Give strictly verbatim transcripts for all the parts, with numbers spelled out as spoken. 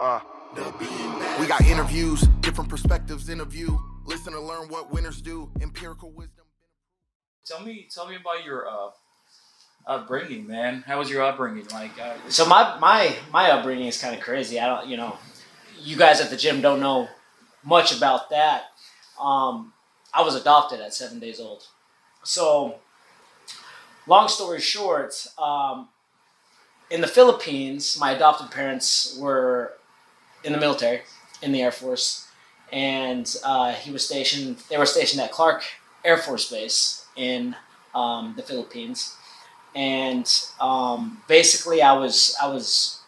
Uh, we got interviews, different perspectives, interview, listen to learn what winners do, empirical wisdom. Tell me, tell me about your uh, upbringing, man. How was your upbringing? Like, uh, so my my my upbringing is kind of crazy. I don't, you know, you guys at the gym don't know much about that. Um, I was adopted at seven days old. So, long story short, um, in the Philippines, my adopted parents were in the military, in the Air Force, and uh, he was stationed. They were stationed at Clark Air Force Base in um, the Philippines, and um, basically, I was I was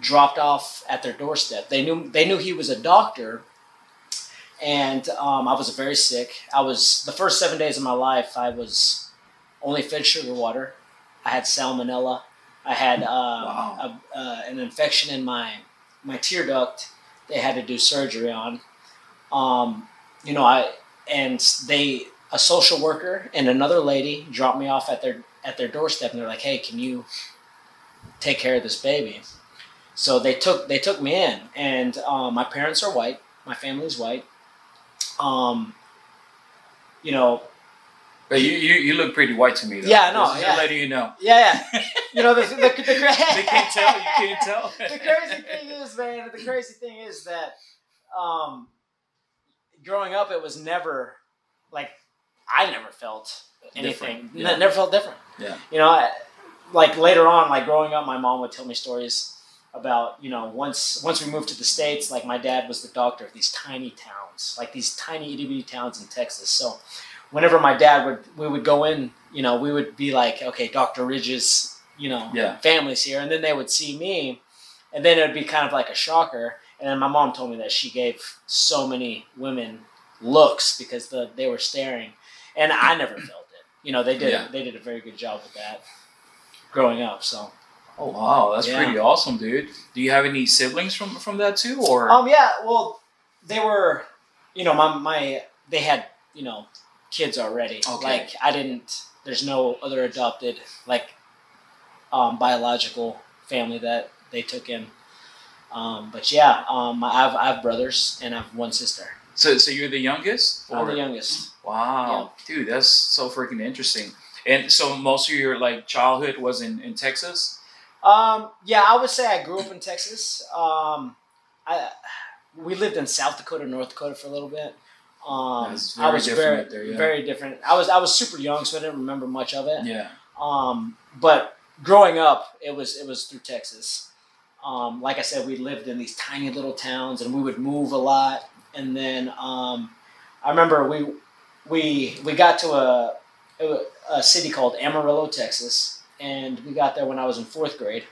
dropped off at their doorstep. They knew they knew he was a doctor. And um, I was very sick. I was, the first seven days of my life, I was only fed sugar water. I had salmonella. I had um, wow. a, uh, an infection in my, my tear duct. They had to do surgery on. Um, you know, I, and they, a social worker and another lady dropped me off at their, at their doorstep, and they're like, "Hey, can you take care of this baby?" So they took, they took me in, and um, my parents are white. My family's white. Um, you know, but you, you you look pretty white to me, though. Yeah, no, yeah. Lady, you know. Yeah, yeah. You know, the the, the, the they can't tell. You can't tell. The crazy thing is, man. The crazy thing is that, um, growing up, it was never like I never felt anything. Yeah. Never felt different. Yeah. You know, I, like later on, like growing up, my mom would tell me stories about, you know, once once we moved to the States, like my dad was the doctor of these tiny towns, like these tiny itty bitty towns in Texas. So whenever my dad would, we would go in, you know, we would be like, okay, Doctor Ridge's, you know, yeah. family's here. And then they would see me, and then it would be kind of like a shocker. And then my mom told me that she gave so many women looks because the, they were staring, and I never felt it. You know, they did, yeah. they did a very good job with that growing up, so. Oh wow, that's yeah. pretty awesome, dude. Do you have any siblings from from that too, or? Um yeah, well, they were, you know, my my they had, you know, kids already. Okay. Like I didn't. There's no other adopted like um, biological family that they took in. Um, but yeah, um, I've I've brothers and I've one sister. So so you're the youngest? Or? I'm the youngest. Wow, yeah. Dude, that's so freaking interesting. And so most of your like childhood was in in Texas? Um, yeah, I would say I grew up in Texas. Um, I, we lived in South Dakota, North Dakota for a little bit. Um, very I was very, there, yeah. very different. I was, I was super young, so I didn't remember much of it. Yeah. Um, but growing up, it was, it was through Texas. Um, like I said, we lived in these tiny little towns, and we would move a lot. And then, um, I remember we, we, we got to a, a city called Amarillo, Texas. And we got there when I was in fourth grade,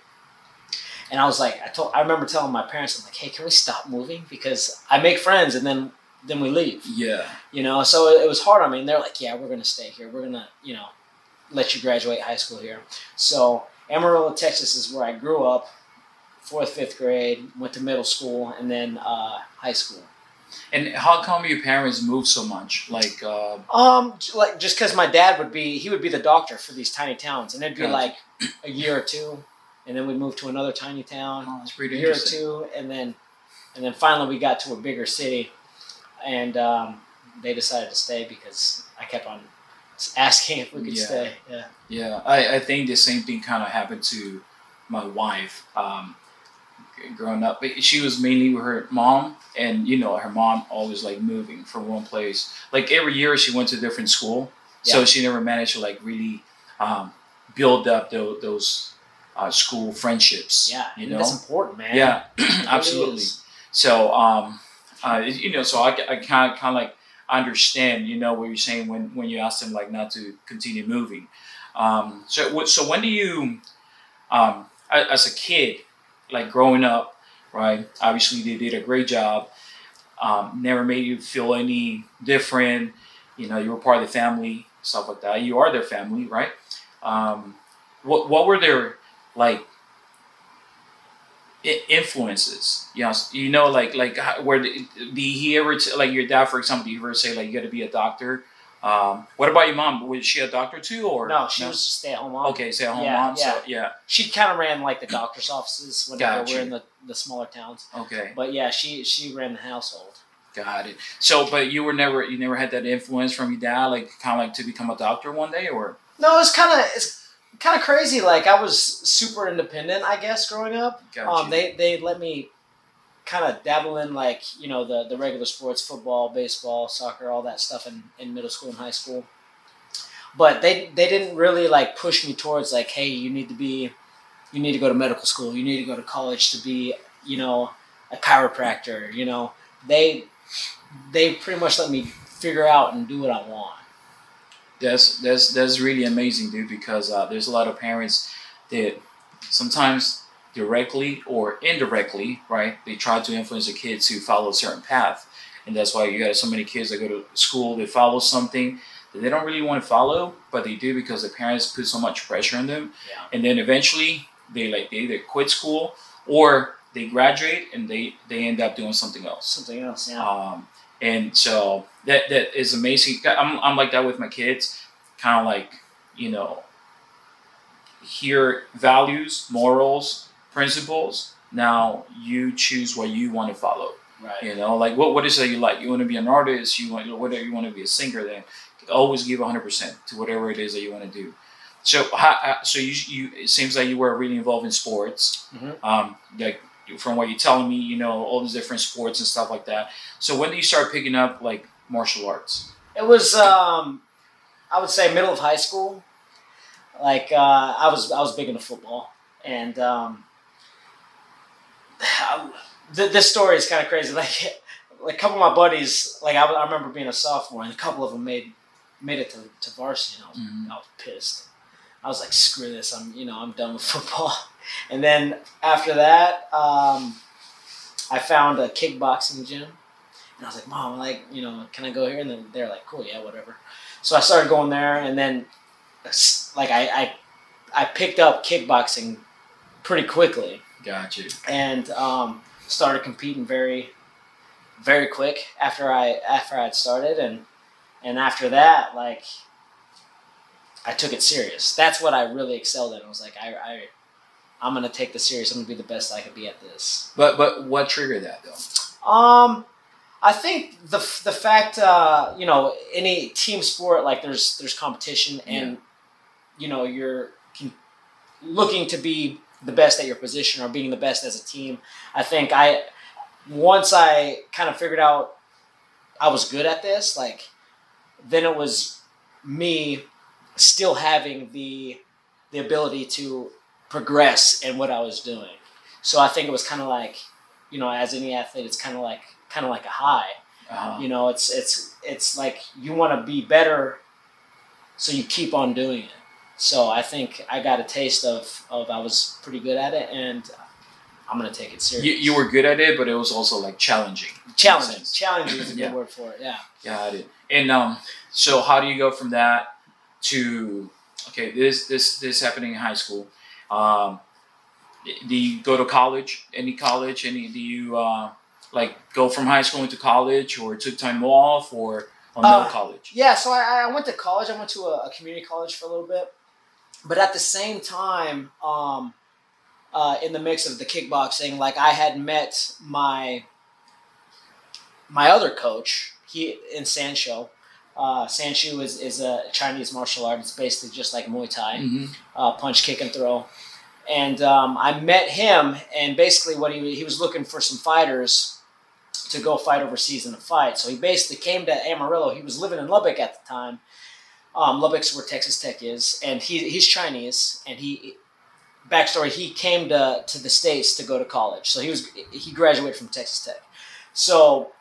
and I was like, I told, I remember telling my parents, I'm like, "Hey, can we stop moving? Because I make friends and then, then we leave." Yeah. You know, so it, it was hard on me, and they're like, "Yeah, we're gonna stay here. We're gonna, you know, let you graduate high school here." So Amarillo, Texas, is where I grew up, fourth, fifth grade, went to middle school, and then uh, high school. And how come your parents moved so much? Like, uh... um, like just because my dad would be, he would be the doctor for these tiny towns, and it'd be like a year or two, and then we'd move to another tiny town. Oh, that's pretty interesting. A year or two, and then, and then finally we got to a bigger city, and um, they decided to stay because I kept on asking if we could yeah. stay. Yeah, yeah. I, I think the same thing kind of happened to my wife. Um, growing up, but she was mainly with her mom, and you know, her mom always like moving from one place. Like every year she went to a different school, yeah. so she never managed to like really um, build up the, those uh, school friendships. Yeah, you know, that's important, man. Yeah, absolutely. Is. So, um, uh, you know, so I, I kind of kind of like understand, you know, what you're saying when when you ask them like not to continue moving. Um, so, so when do you, um, as a kid? Like growing up, right? Obviously, they did a great job. Um, never made you feel any different. You know, you were part of the family, stuff like that. You are their family, right? Um, what What were their like influences? You know, you know, like like where did, did he ever t like your dad, for example? Did he ever say like you got to be a doctor, Um, what about your mom? Was she a doctor too, or no? She no? was a stay-at-home mom. Okay, stay-at-home yeah, mom. Yeah. So yeah, she kind of ran like the doctor's offices whenever gotcha. we're in the, the smaller towns. Okay, but yeah, she she ran the household. Got it. So, but you were never you never had that influence from your dad, like kind of like to become a doctor one day, or no? It's kind of it's kind of crazy. Like I was super independent, I guess, growing up. Gotcha. Um, they they let me kind of dabble in like, you know, the, the regular sports, football, baseball, soccer, all that stuff in, in middle school and high school. But they, they didn't really like push me towards like, hey, you need to be, you need to go to medical school. You need to go to college to be, you know, a chiropractor, you know, they, they pretty much let me figure out and do what I want. That's, that's, that's really amazing, dude, because uh, there's a lot of parents that sometimes directly or indirectly, right, they try to influence the kids to follow a certain path. And that's why you got so many kids that go to school, they follow something that they don't really want to follow, but they do because the parents put so much pressure on them. Yeah. And then eventually they like they either quit school or they graduate and they they end up doing something else. Something else, yeah. Um, and so that that is amazing. I'm I'm like that with my kids, kind of like, you know, hear values, morals, principles. Now you choose what you want to follow, right? You know, like what what is it you like? You want to be an artist, you want, you know, whatever, you want to be a singer, then always give one hundred percent to whatever it is that you want to do. So how, so you, you it seems like you were really involved in sports. Mm-hmm. Um like from what you're telling me, you know, all these different sports and stuff like that. So when did you start picking up like martial arts? It was um I would say middle of high school. Like uh I was I was big into football, and um this story is kind of crazy. Like, like a couple of my buddies, like I, I remember being a sophomore, and a couple of them made made it to, to varsity, and I was, mm-hmm. I was pissed. I was like, screw this. I'm, you know, I'm done with football. And then after that, um, I found a kickboxing gym, and I was like, Mom, like, you know, can I go here? And then they're like, cool, yeah, whatever. So I started going there, and then like I, I, I picked up kickboxing pretty quickly. Got you. And um, started competing very, very quick after I after I'd started, and and after that, like, I took it serious. That's what I really excelled at. I was like, I, I I'm gonna take this serious. I'm gonna be the best I could be at this. But but what triggered that though? Um, I think the the fact uh, you know, any team sport, like there's there's competition, and yeah, you know, you're looking to be the best at your position or being the best as a team. I think I, once I kind of figured out I was good at this, like then it was me still having the, the ability to progress in what I was doing. So I think it was kind of like, you know, as any athlete, it's kind of like, kind of like a high, uh-huh. you know, it's, it's, it's like you want to be better, so you keep on doing it. So I think I got a taste of, of I was pretty good at it, and I'm going to take it serious. You, you were good at it, but it was also like challenging. Challenging. Challenging is a good yeah. word for it, yeah. Yeah, I did. And um, so how do you go from that to, okay, this this this happening in high school. Um, do you go to college, any college? Any? Do you uh, like go from high school into college, or took time off, or, or no uh, college? Yeah, so I, I went to college. I went to a, a community college for a little bit. But at the same time, um, uh, in the mix of the kickboxing, like I had met my my other coach he in San Shu. Uh, San Shu is, is a Chinese martial art. It's basically just like Muay Thai, mm-hmm. uh, punch, kick, and throw. And um, I met him, and basically what he, he was looking for some fighters to go fight overseas in a fight. So he basically came to Amarillo. He was living in Lubbock at the time. Um, Lubbock's where Texas Tech is, and he he's Chinese, and he backstory he came to to the States to go to college. So he was he graduated from Texas Tech. So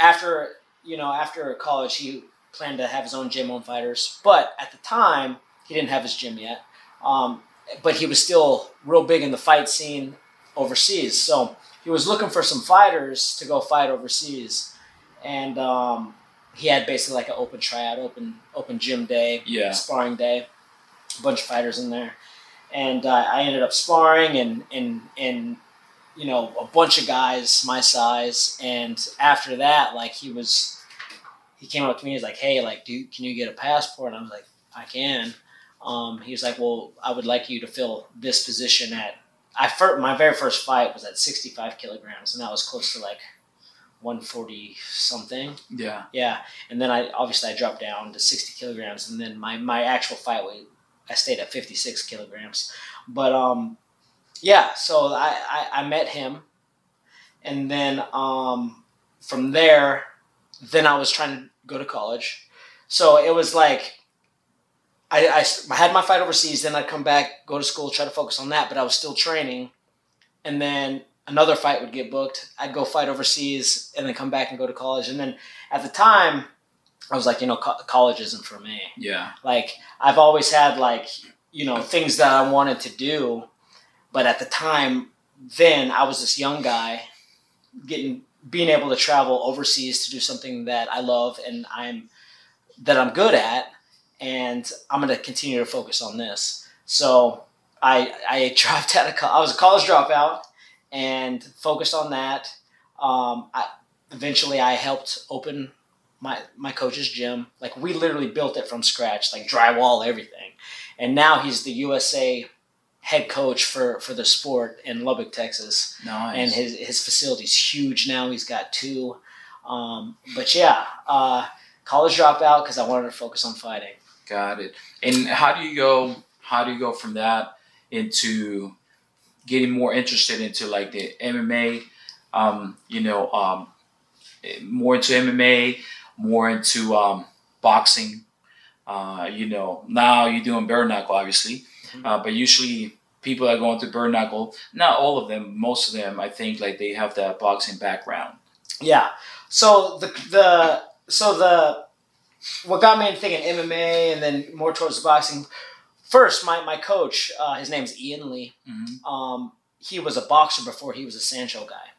after you know after college, he planned to have his own gym, own fighters. But at the time, he didn't have his gym yet. Um, but he was still real big in the fight scene overseas. So he was looking for some fighters to go fight overseas, and um, he had basically like an open tryout, open open gym day, yeah. sparring day, a bunch of fighters in there. And uh, I ended up sparring and, and, and, you know, a bunch of guys my size. And after that, like he was, he came up to me, he's like, hey, like, do can you get a passport? And I was like, I can. Um, he was like, well, I would like you to fill this position at, I first, my very first fight was at sixty-five kilograms, and that was close to like one forty something. Yeah. Yeah. And then I, obviously I dropped down to sixty kilograms, and then my, my actual fight weight, I stayed at fifty-six kilograms. But, um, yeah, so I, I, I met him, and then, um, from there, then I was trying to go to college. So it was like, I, I had my fight overseas, then I'd come back, go to school, try to focus on that, but I was still training. And then another fight would get booked. I'd go fight overseas and then come back and go to college. And then at the time, I was like, you know, co college isn't for me. Yeah. Like, I've always had, like, you know, things that I wanted to do. But at the time, then I was this young guy getting being able to travel overseas to do something that I love and I'm that I'm good at. And I'm going to continue to focus on this. So I, I dropped out of college. I was a college dropout and focused on that. Um, I, eventually, I helped open my, my coach's gym. Like, we literally built it from scratch, like drywall, everything. And now he's the U S A head coach for, for the sport in Lubbock, Texas. Nice. And his, his facility's huge now. He's got two. Um, but, yeah, uh, college dropout because I wanted to focus on fighting. Got it. And how do you go? How do you go from that into getting more interested into like the M M A? Um, you know, um, more into M M A, more into um, boxing. Uh, you know, now you're doing bare knuckle, obviously, mm-hmm. uh, but usually people that go into bare knuckle, not all of them, most of them, I think, like they have that boxing background. Yeah. So the the so the. What got me into thinking M M A and then more towards boxing, first, my, my coach, uh, his name's Ian Lee. Mm-hmm. um, he was a boxer before he was a Sancho guy.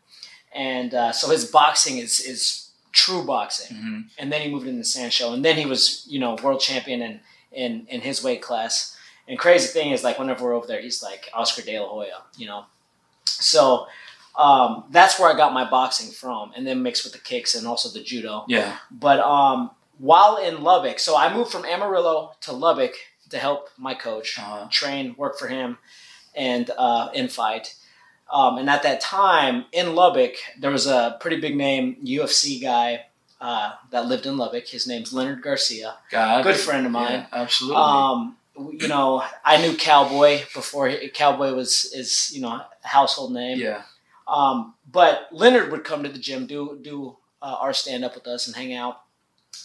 And uh, so his boxing is, is true boxing. Mm-hmm. And then he moved into Sancho. And then he was, you know, world champion in, in, in his weight class. And crazy thing is, like, whenever we're over there, he's like Oscar De La Hoya, you know. So um, that's where I got my boxing from. And then mixed with the kicks and also the judo. Yeah. But um. While in Lubbock, so I moved from Amarillo to Lubbock to help my coach, uh-huh. train, work for him, and uh, and fight. Um, and at that time in Lubbock, there was a pretty big name U F C guy uh, that lived in Lubbock. His name's Leonard Garcia, God. good friend of mine. Yeah, absolutely. Um, you know, I knew Cowboy before he, Cowboy was is you know a household name. Yeah. Um, but Leonard would come to the gym, do do uh, our stand up with us, and hang out.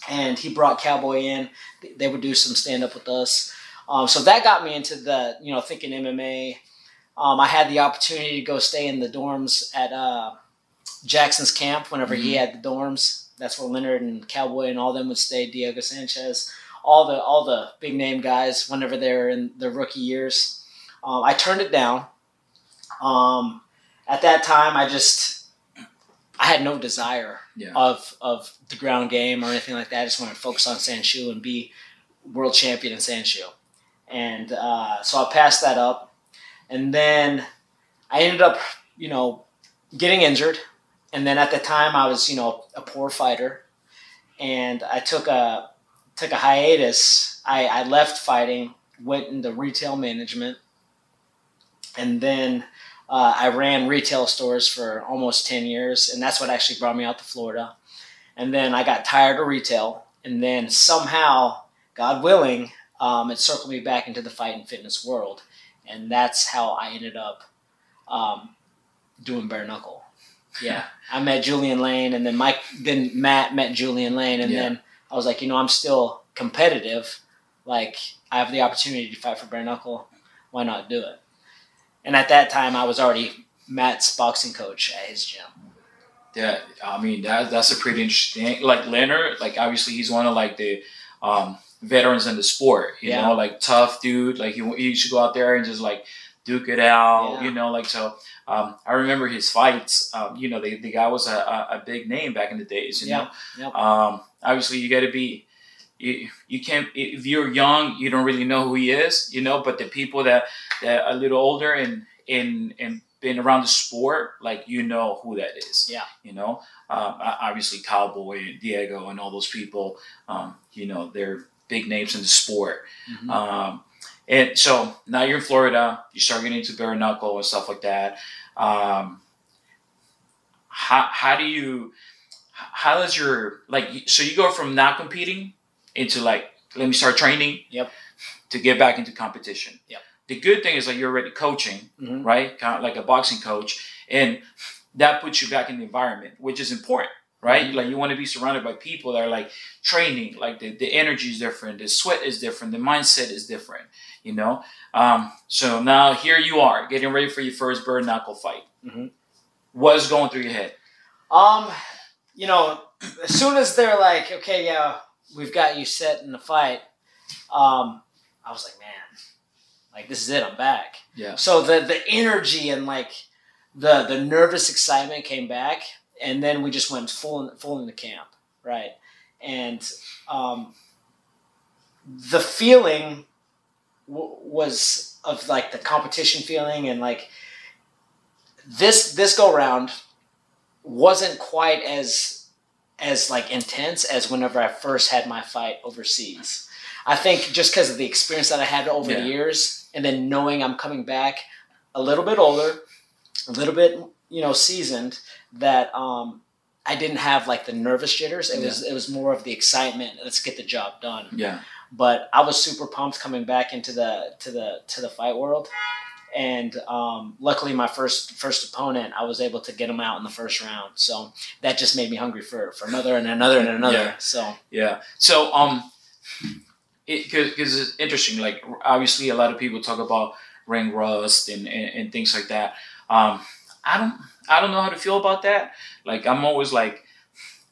And he brought Cowboy in. They would do some stand-up with us. Um, so that got me into the, you know, thinking M M A. Um, I had the opportunity to go stay in the dorms at uh, Jackson's camp whenever mm-hmm. he had the dorms. That's where Leonard and Cowboy and all them would stay, Diego Sanchez, all the all the big-name guys whenever they were in their rookie years. Um, I turned it down. Um, at that time, I just... I had no desire yeah. of of the ground game or anything like that. I just wanted to focus on San Shu and be world champion in San Shu. And uh, so I passed that up. And then I ended up, you know, getting injured. And then at the time I was, you know, a poor fighter. And I took a took a hiatus. I, I left fighting, went into retail management, and then Uh, I ran retail stores for almost ten years, and that's what actually brought me out to Florida. And then I got tired of retail, and then somehow, God willing, um, it circled me back into the fight and fitness world. And that's how I ended up um, doing bare knuckle. Yeah. I met Julian Lane, and then Mike, then Matt met Julian Lane, and yeah. then I was like, you know, I'm still competitive. Like, I have the opportunity to fight for bare knuckle. Why not do it? And at that time, I was already Matt's boxing coach at his gym. Yeah, I mean, that, that's a pretty interesting... Like, Leonard, like, obviously, he's one of, like, the um, veterans in the sport. You yeah. know, like, tough dude. Like, he, he should go out there and just, like, duke it out. Yeah. You know, like, so um, I remember his fights. Um, you know, the, the guy was a, a big name back in the days, you yeah. know. Yeah. Um, obviously, you got to be... You, you can't, if you're young, you don't really know who he is, you know, but the people that, that are a little older and, and, and been around the sport, like, you know who that is. Yeah. You know, um, obviously Cowboy, Diego, and all those people, um, you know, they're big names in the sport. Mm-hmm. Um, and so now you're in Florida, you start getting into bare knuckle and stuff like that. Um, how, how do you, how does your, like, so you go from not competing into like, let me start training. Yep. To get back into competition. Yep. The good thing is that you're already coaching, mm-hmm. right? Kind of like a boxing coach. And that puts you back in the environment, which is important, right? Mm-hmm. Like, you want to be surrounded by people that are like training, like the, the energy is different, the sweat is different, the mindset is different, you know? Um, so now here you are getting ready for your first bare knuckle fight. Mm-hmm. What's going through your head? Um, you know, as soon as they're like, okay, yeah, we've got you set in the fight. Um, I was like, man, like, this is it. I'm back. Yeah. So the, the energy and like the, the nervous excitement came back, and then we just went full in, full in the camp. Right. And, um, the feeling w was of like the competition feeling, and like this, this go round wasn't quite as, as like intense as whenever I first had my fight overseas. I think just because of the experience that I had over yeah. the years, and then knowing I'm coming back a little bit older, a little bit, you know, seasoned, that um, I didn't have like the nervous jitters. It yeah. was, it was more of the excitement. Let's get the job done. Yeah. But I was super pumped coming back into the, to the, to the fight world. And um, luckily my first, first opponent, I was able to get him out in the first round. So that just made me hungry for, for another and another and another. Yeah. So, yeah. So, um, because it, it's interesting, like, obviously a lot of people talk about ring rust and, and, and things like that. Um, I don't, I don't know how to feel about that. Like, I'm always like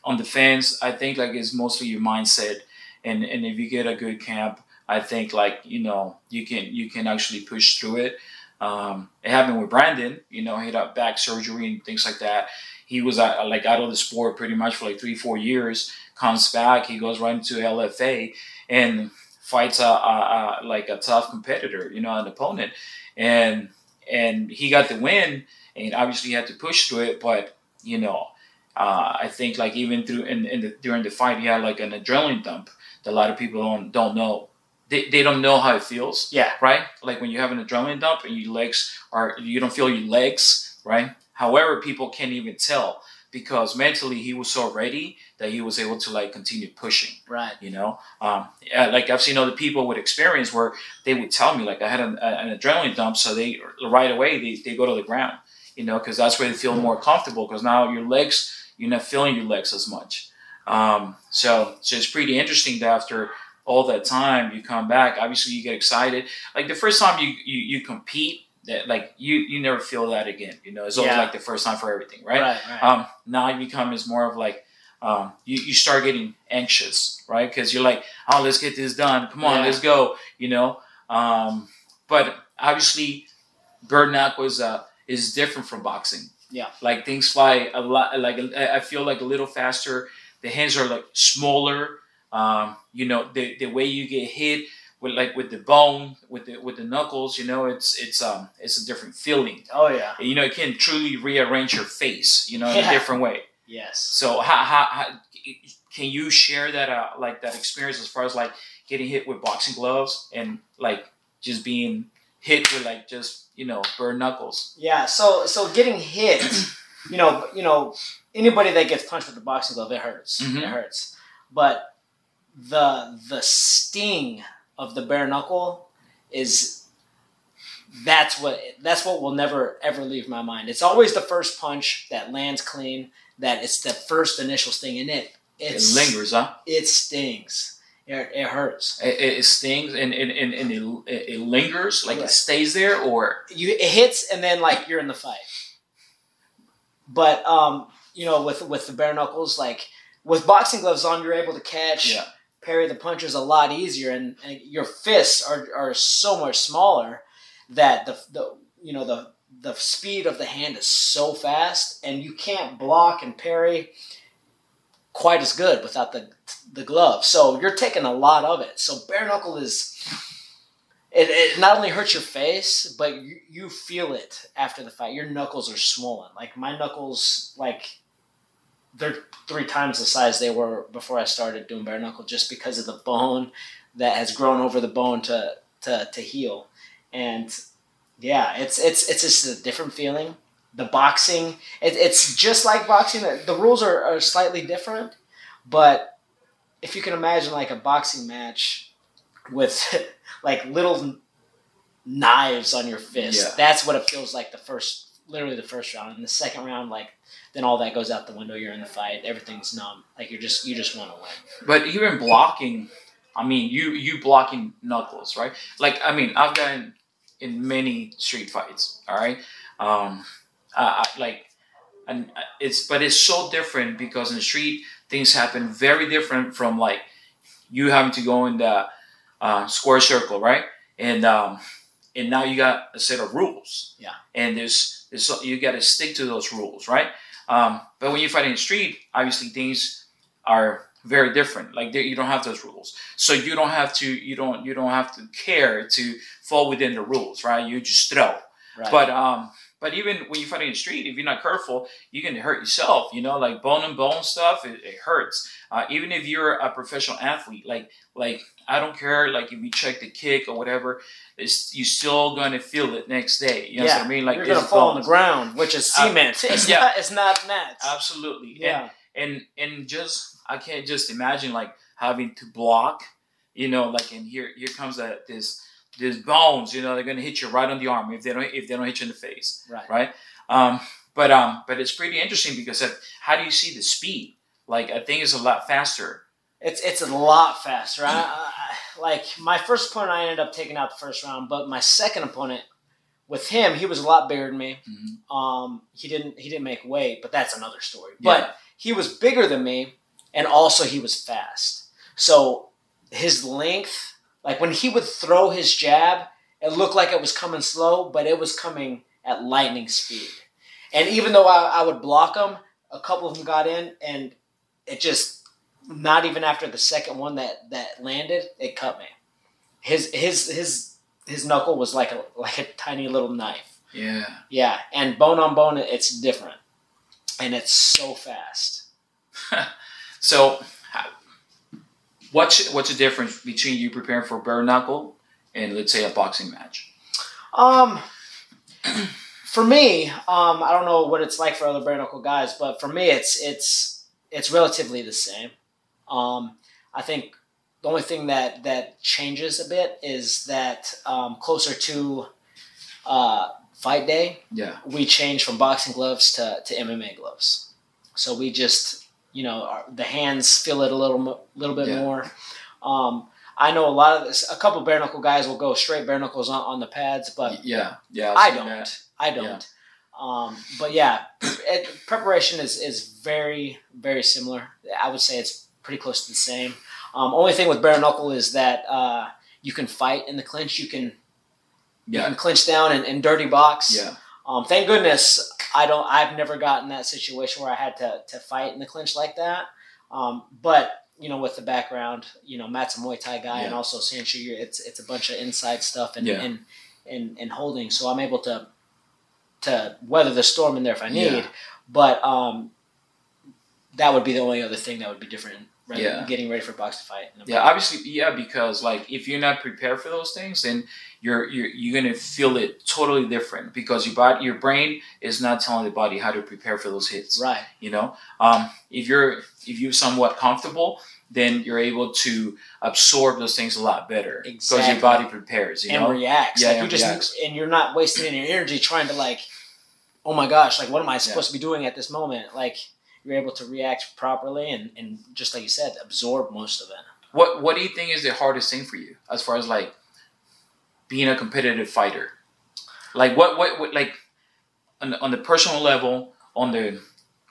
on the fence. I think like it's mostly your mindset. And, and if you get a good camp, I think like, you know, you can, you can actually push through it. Um, it happened with Brandon, you know, he had back surgery and things like that. He was uh, like out of the sport pretty much for like three, four years, comes back, he goes right into L F A and fights a, a, a, like a tough competitor, you know, an opponent. And, and he got the win, and obviously he had to push through it. But, you know, uh, I think like even through in, in the, during the fight, he had like an adrenaline dump that a lot of people don't, don't know. They, they don't know how it feels. Yeah. Right? Like when you have an adrenaline dump and your legs are, you don't feel your legs, right? However, people can't even tell, because mentally he was so ready that he was able to like continue pushing. Right. You know, um, like I've seen other people with experience where they would tell me like I had an, an adrenaline dump. So they right away, they, they go to the ground, you know, cause that's where they feel more comfortable. Cause now your legs, you're not feeling your legs as much. Um, so, so it's pretty interesting that after all that time you come back, obviously you get excited. Like the first time you, you, you compete, that like you, you never feel that again, you know, it's always yeah. like the first time for everything. Right. right, right. Um, now you become is more of like, um, you, you start getting anxious, right? Cause you're like, oh, let's get this done. Come on, yeah. let's go. You know? Um, but obviously bare knuckle is, uh, is different from boxing. Yeah. Like things fly a lot. Like I feel like a little faster. The hands are like smaller. Um, you know, the, the way you get hit, with like with the bone, with the with the knuckles, you know, it's it's um it's a different feeling. Oh yeah. You know, it can truly rearrange your face, you know, in yeah. a different way. Yes. So how, how, how can you share that uh, like that experience as far as like getting hit with boxing gloves and like just being hit with like just, you know, bare knuckles? Yeah. So so getting hit, you know, you know, anybody that gets punched with a boxing glove, it hurts. Mm-hmm. It hurts. But the the sting of the bare knuckle is that's what that's what will never ever leave my mind. It's always the first punch that lands clean, that it's the first initial sting in it. It's, it lingers, huh? It stings. It, it hurts. It, it stings and and and, and it, it lingers, like right. it stays there, or you it hits and then like you're in the fight. But um, you know, with with the bare knuckles, like with boxing gloves on, you're able to catch. Yeah. Parry the punches a lot easier, and, and your fists are, are so much smaller that the, the you know the the speed of the hand is so fast, and you can't block and parry quite as good without the the glove. So you're taking a lot of it. So bare knuckle is It, it not only hurts your face, but you, you feel it after the fight. Your knuckles are swollen. Like, my knuckles, like, they're three times the size they were before I started doing bare knuckle, just because of the bone that has grown over the bone to to, to heal. And yeah, it's it's it's just a different feeling. The boxing, it, it's just like boxing. The rules are, are slightly different, but if you can imagine like a boxing match with like little knives on your fist. Yeah. That's what it feels like the first, literally the first round. And the second round, like, then all that goes out the window. You're in the fight. Everything's numb. Like, you're just, you just want to win. But even blocking, I mean, you, you blocking knuckles, right? Like, I mean, I've gotten in many street fights. All right. Um, uh, I, like, and it's, but it's so different because in the street things happen very different from like you having to go in the, Uh, square circle, right? And um, and now you got a set of rules. Yeah. And there's, there's you got to stick to those rules, right? Um, but when you fight in the street, obviously things are very different. Like, you don't have those rules, so you don't have to you don't you don't have to care to fall within the rules, right? You just throw. Right. But um, but even when you fight in the street, if you're not careful, you can hurt yourself. You know, like bone and bone stuff, it, it hurts. Uh, even if you're a professional athlete, like like. I don't care, like, if you check the kick or whatever, it's, you're still going to feel it next day. You know yeah. what I mean? Like, you're going to fall bones. on the ground, which is cement. Uh, it's, yeah. not, it's not mats. Absolutely. Yeah. And, and and just, I can't just imagine, like, having to block, you know, like, and here here comes that this, this bones, you know, they're going to hit you right on the arm if they don't if they don't hit you in the face. Right. Right? Um, but, um, but it's pretty interesting because of, how do you see the speed? Like, I think it's a lot faster. It's it's a lot faster. I, I, like, my first opponent, I ended up taking out the first round, but my second opponent, with him, he was a lot bigger than me. Mm-hmm. Um, he didn't he didn't make weight, but that's another story. Yeah. But he was bigger than me, and also he was fast. So his length, like when he would throw his jab, it looked like it was coming slow, but it was coming at lightning speed. And even though I, I would block him, a couple of them got in, and it just. Not even after the second one that, that landed, it cut me. His his his his knuckle was like a like a tiny little knife. Yeah. Yeah, and bone on bone, it's different, and it's so fast. So, what's what's the difference between you preparing for bare knuckle and, let's say, a boxing match? Um, for me, um, I don't know what it's like for other bare knuckle guys, but for me, it's it's it's relatively the same. Um, I think the only thing that, that changes a bit is that um, closer to uh, fight day, yeah. we change from boxing gloves to, to M M A gloves. So we just, you know, our, the hands feel it a little little bit yeah. more. Um, I know a lot of this, a couple bare knuckle guys will go straight bare knuckles on, on the pads, but yeah, yeah, I don't, that. I don't. Yeah. Um, but yeah, it, preparation is, is very, very similar. I would say it's pretty close to the same. Um, only thing with bare knuckle is that uh, you can fight in the clinch. You can, yeah. you can clinch down and, and dirty box. Yeah. Um, thank goodness I don't. I've never gotten that situation where I had to to fight in the clinch like that. Um, but you know, with the background, you know, Matt's a Muay Thai guy, yeah. and also San Shu, it's it's a bunch of inside stuff and, yeah. and and and holding. So I'm able to to weather the storm in there if I need. Yeah. But um, that would be the only other thing that would be different. Right, yeah. Getting ready for a boxing fight. Yeah, obviously, yeah, because like if you're not prepared for those things, then you're you're you're gonna feel it totally different because your body, your brain is not telling the body how to prepare for those hits. Right. You know, um, if you're if you're somewhat comfortable, then you're able to absorb those things a lot better exactly. because your body prepares. You and know, reacts. Yeah, like, and you reacts. Just and you're not wasting any energy trying to like, oh my gosh, like what am I supposed yeah. to be doing at this moment, like. You're able to react properly and, and just like you said, absorb most of it. What What do you think is the hardest thing for you as far as like being a competitive fighter? Like what what, what like on the, on the personal level, on the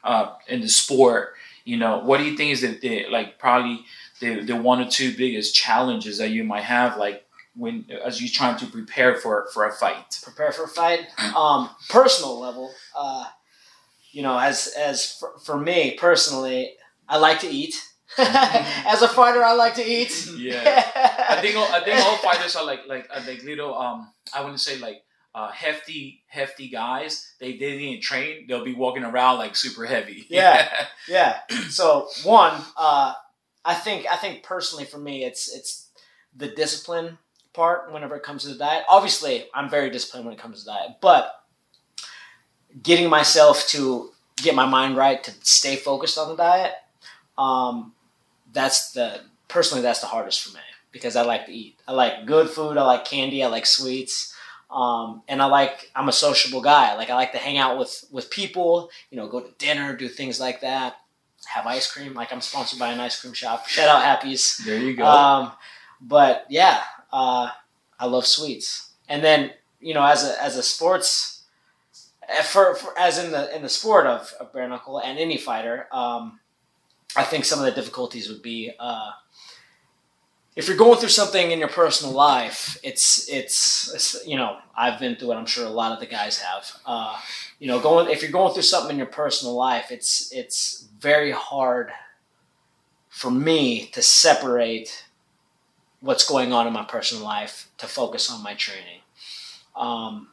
uh, in the sport, you know, what do you think is the, the like probably the the one or two biggest challenges that you might have like when as you're trying to prepare for for a fight? Prepare for a fight. Um, personal level. Uh, You know, as as for, for me personally, I like to eat. As a fighter, I like to eat. Yeah, I think all, I think all fighters are like like like little um I wouldn't say like uh hefty hefty guys. They, they didn't train. They'll be walking around like super heavy. Yeah, yeah. So one, uh, I think I think personally for me, it's it's the discipline part whenever it comes to the diet. Obviously, I'm very disciplined when it comes to diet, but getting myself to get my mind right to stay focused on the diet. Um, That's the personally that's the hardest for me because I like to eat. I like good food. I like candy. I like sweets, um, and I like I'm a sociable guy. Like I like to hang out with with people. You know, go to dinner, do things like that. Have ice cream. Like I'm sponsored by an ice cream shop. Shout out Happy's. There you go. Um, but yeah, uh, I love sweets. And then you know, as a as a sports, for, for as in the in the sport of, of bare knuckle and any fighter. Um, I think some of the difficulties would be uh, if you're going through something in your personal life, it's, it's, it's, you know, I've been through it. I'm sure a lot of the guys have, uh, you know, going, if you're going through something in your personal life, it's, it's very hard for me to separate what's going on in my personal life to focus on my training. Um,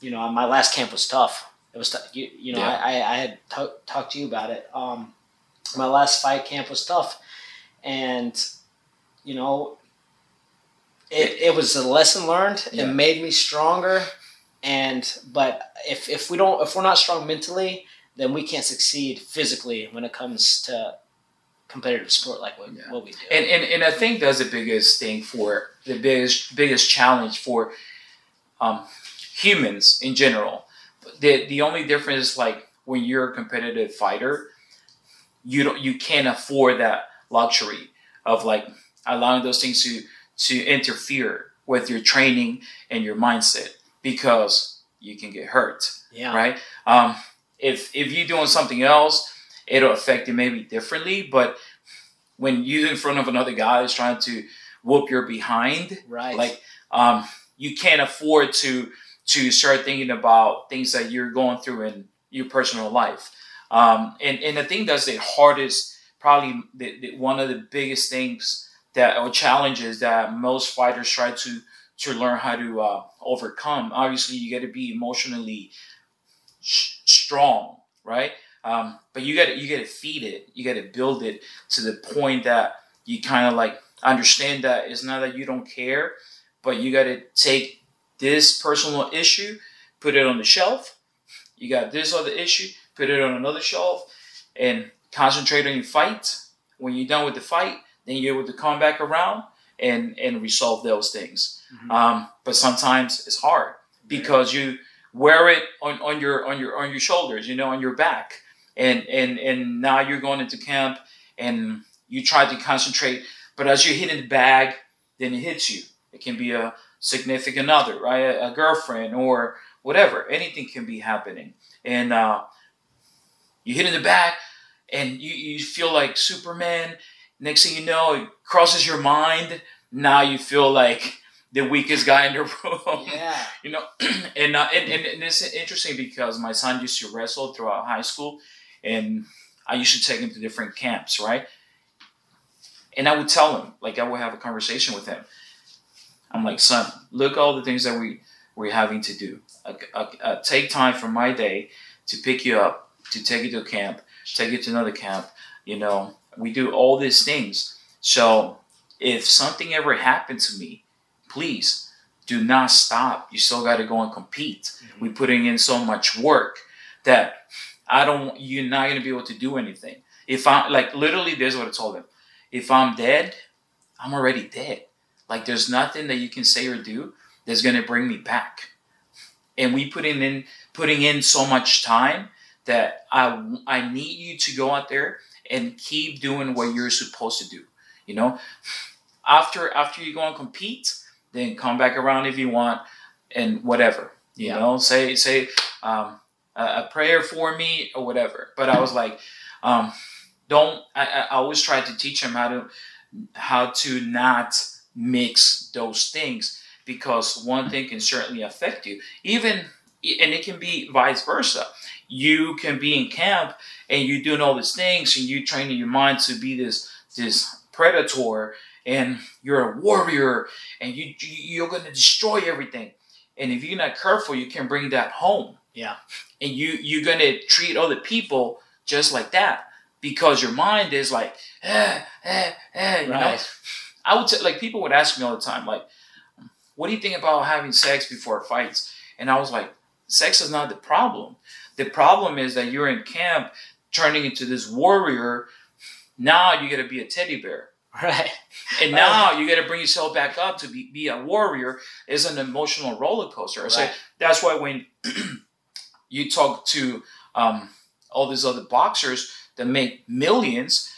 you know, my last camp was tough. It was, you, you know, yeah. I, I had t talked to you about it. Um, My last fight camp was tough, and you know, it it was a lesson learned. Yeah. It made me stronger, and but if if we don't if we're not strong mentally, then we can't succeed physically when it comes to competitive sport like what, yeah. what we do. And, and and I think that's the biggest thing for the biggest biggest challenge for um, humans in general. The the only difference is like when you're a competitive fighter. You don't. You can't afford that luxury of like allowing those things to to interfere with your training and your mindset because you can get hurt. Yeah. Right. Um. If if you're doing something else, it'll affect it maybe differently. But when you're in front of another guy is trying to whoop your behind, right? Like um, you can't afford to to start thinking about things that you're going through in your personal life. Um, and, and I think that's the hardest, probably the, the, one of the biggest things that or challenges that most fighters try to to learn how to uh, overcome. Obviously, you got to be emotionally sh strong, right? Um, but you got you got to feed it, you got to build it to the point that you kind of like understand that it's not that you don't care, but you got to take this personal issue, put it on the shelf. You got this other issue. Put it on another shelf and concentrate on your fight. When you're done with the fight, then you're able to come back around and, and resolve those things. Mm-hmm. Um, but sometimes it's hard because you wear it on, on your on your on your shoulders, you know, on your back. And and and now you're going into camp and you try to concentrate, but as you're hitting the bag, then it hits you. It can be a significant other, right? A, a girlfriend or whatever. Anything can be happening. And uh you hit in the back and you, you feel like Superman. Next thing you know, it crosses your mind. Now you feel like the weakest guy in the room. Yeah. You know, and, uh, and, and, and it's interesting because my son used to wrestle throughout high school and I used to take him to different camps, right? And I would tell him, like I would have a conversation with him. I'm like, son, look all the things that we, we're having to do. I, I, I take time from my day to pick you up. To take you to a camp, take you to another camp, you know, we do all these things. So if something ever happened to me, please do not stop. You still got to go and compete. Mm-hmm. We're putting in so much work that I don't, you're not going to be able to do anything. If I like, literally, this is what I told him. If I'm dead, I'm already dead. Like there's nothing that you can say or do that's going to bring me back. And we putting in, putting in so much time that I, I need you to go out there and keep doing what you're supposed to do. You know, after after you go and compete, then come back around if you want and whatever. You yeah. know, say say um, a, a prayer for me or whatever. But I was like, um, don't. I, I always try to teach him how to how to not mix those things because one thing can certainly affect you. Even and it can be vice versa. you can be in camp and you're doing all these things and you're training your mind to be this this predator and you're a warrior and you you're going to destroy everything. And if you're not careful, you can bring that home. Yeah. And you you're going to treat other people just like that because your mind is like, eh, eh, eh, you right. know. I would say, like, people would ask me all the time, like, what do you think about having sex before fights? And I was like, sex is not the problem. The problem is that you're in camp turning into this warrior. Now you got to be a teddy bear. Right. And now you got to bring yourself back up to be, be a warrior. It's an emotional roller coaster. Right. So that's why when you talk to um, all these other boxers that make millions,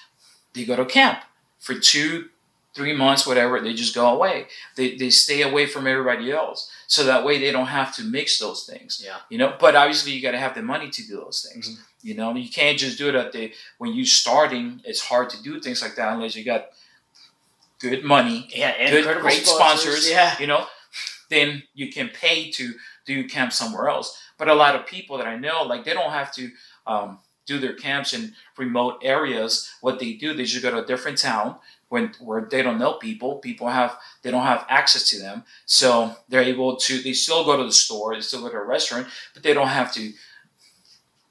they go to camp for two, three months, whatever, they just go away. They, they stay away from everybody else. So that way they don't have to mix those things. Yeah. You know, but obviously you got to have the money to do those things. Mm-hmm. You know, you can't just do it at the, when you're starting, it's hard to do things like that unless you got good money, yeah, and good, great sponsors, sponsors yeah. you know, then you can pay to do camp somewhere else. But a lot of people that I know, like, they don't have to um, do their camps in remote areas. What they do, they just go to a different town. When, where they don't know people, people have, they don't have access to them. So they're able to, they still go to the store, they still go to a restaurant, but they don't have to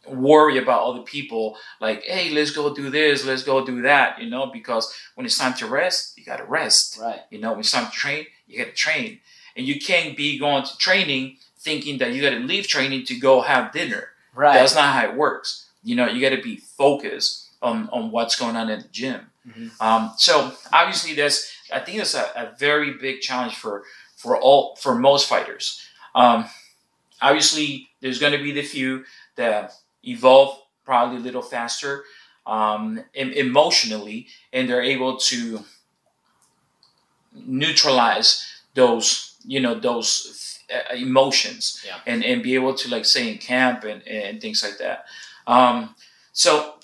worry about other people like, hey, let's go do this, let's go do that, you know, because when it's time to rest, you got to rest. Right. You know, when it's time to train, you got to train. And you can't be going to training thinking that you got to leave training to go have dinner. Right. That's not how it works. You know, you got to be focused on, on what's going on at the gym. Mm-hmm. Um, so obviously that's, I think that's a, a very big challenge for, for all, for most fighters. Um, obviously there's going to be the few that evolve probably a little faster, um, emotionally, and they're able to neutralize those, you know, those emotions yeah. and, and be able to, like, say in camp and, and things like that. Um, so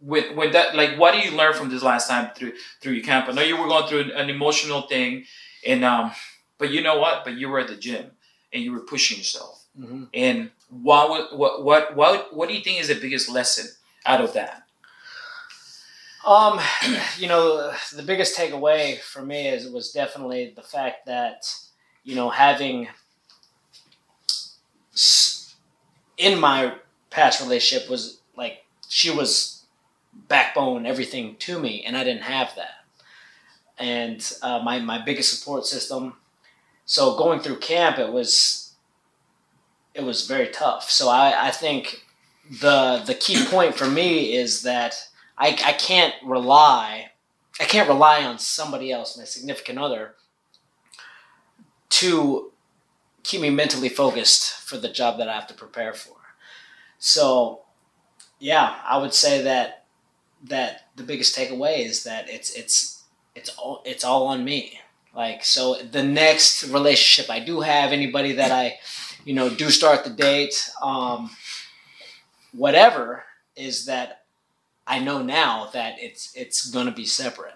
With, with that, like, what did you learn from this last time through through your camp? I know you were going through an emotional thing, and um, but you know what? But you were at the gym and you were pushing yourself. Mm-hmm. And what what what what what do you think is the biggest lesson out of that? Um, you know, the biggest takeaway for me is was definitely the fact that, you know, having in my past relationship was like she was. Backbone, everything to me, and I didn't have that. And uh, my, my biggest support system. So going through camp, it was, it was very tough. So I, I think the, the key point for me is that I, I can't rely, I can't rely on somebody else, my significant other, to keep me mentally focused for the job that I have to prepare for. So yeah, I would say that that the biggest takeaway is that it's, it's, it's all, it's all on me. Like, so the next relationship I do have, anybody that I, you know, do start the date, um, whatever, is that I know now that it's, it's going to be separate.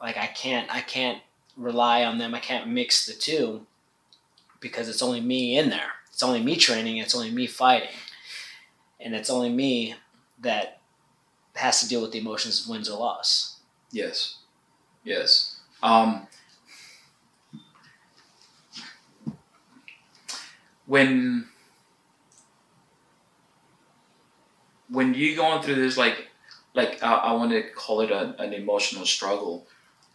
Like, I can't, I can't rely on them. I can't mix the two because it's only me in there. It's only me training. It's only me fighting. And it's only me that has to deal with the emotions of wins or loss. Yes. Yes. Um, when, when you're going through this, like, like I, I want to call it a, an emotional struggle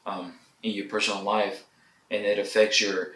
um, in your personal life, and it affects your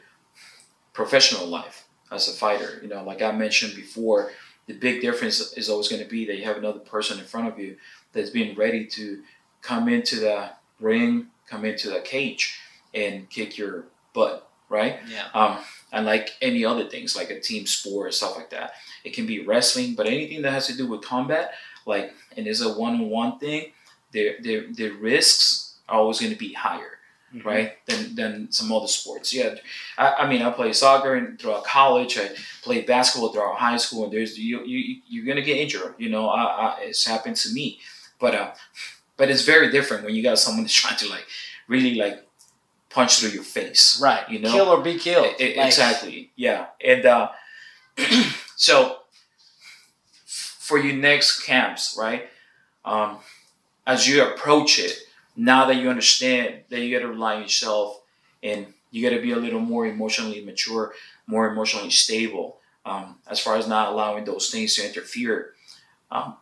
professional life as a fighter. You know, like I mentioned before, the big difference is always going to be that you have another person in front of you that's being ready to come into the ring, come into the cage, and kick your butt, right? Yeah. Um, and like any other things, like a team sport and stuff like that. It can be wrestling, but anything that has to do with combat, like, and it's a one-on-one thing, the, the, the risks are always going to be higher, mm-hmm. right, than, than some other sports. Yeah, I, I mean, I played soccer and throughout college. I played basketball throughout high school, and there's you, you, you're going to get injured. You know, I, I, it's happened to me. But uh, but it's very different when you got someone that's trying to, like, really, like, punch through your face. Right. You know? Kill or be killed. It, it, like. Exactly. Yeah. And uh, so for your next camps, right? Um, as you approach it, now that you understand that you got to rely on yourself and you got to be a little more emotionally mature, more emotionally stable, um, as far as not allowing those things to interfere. Um,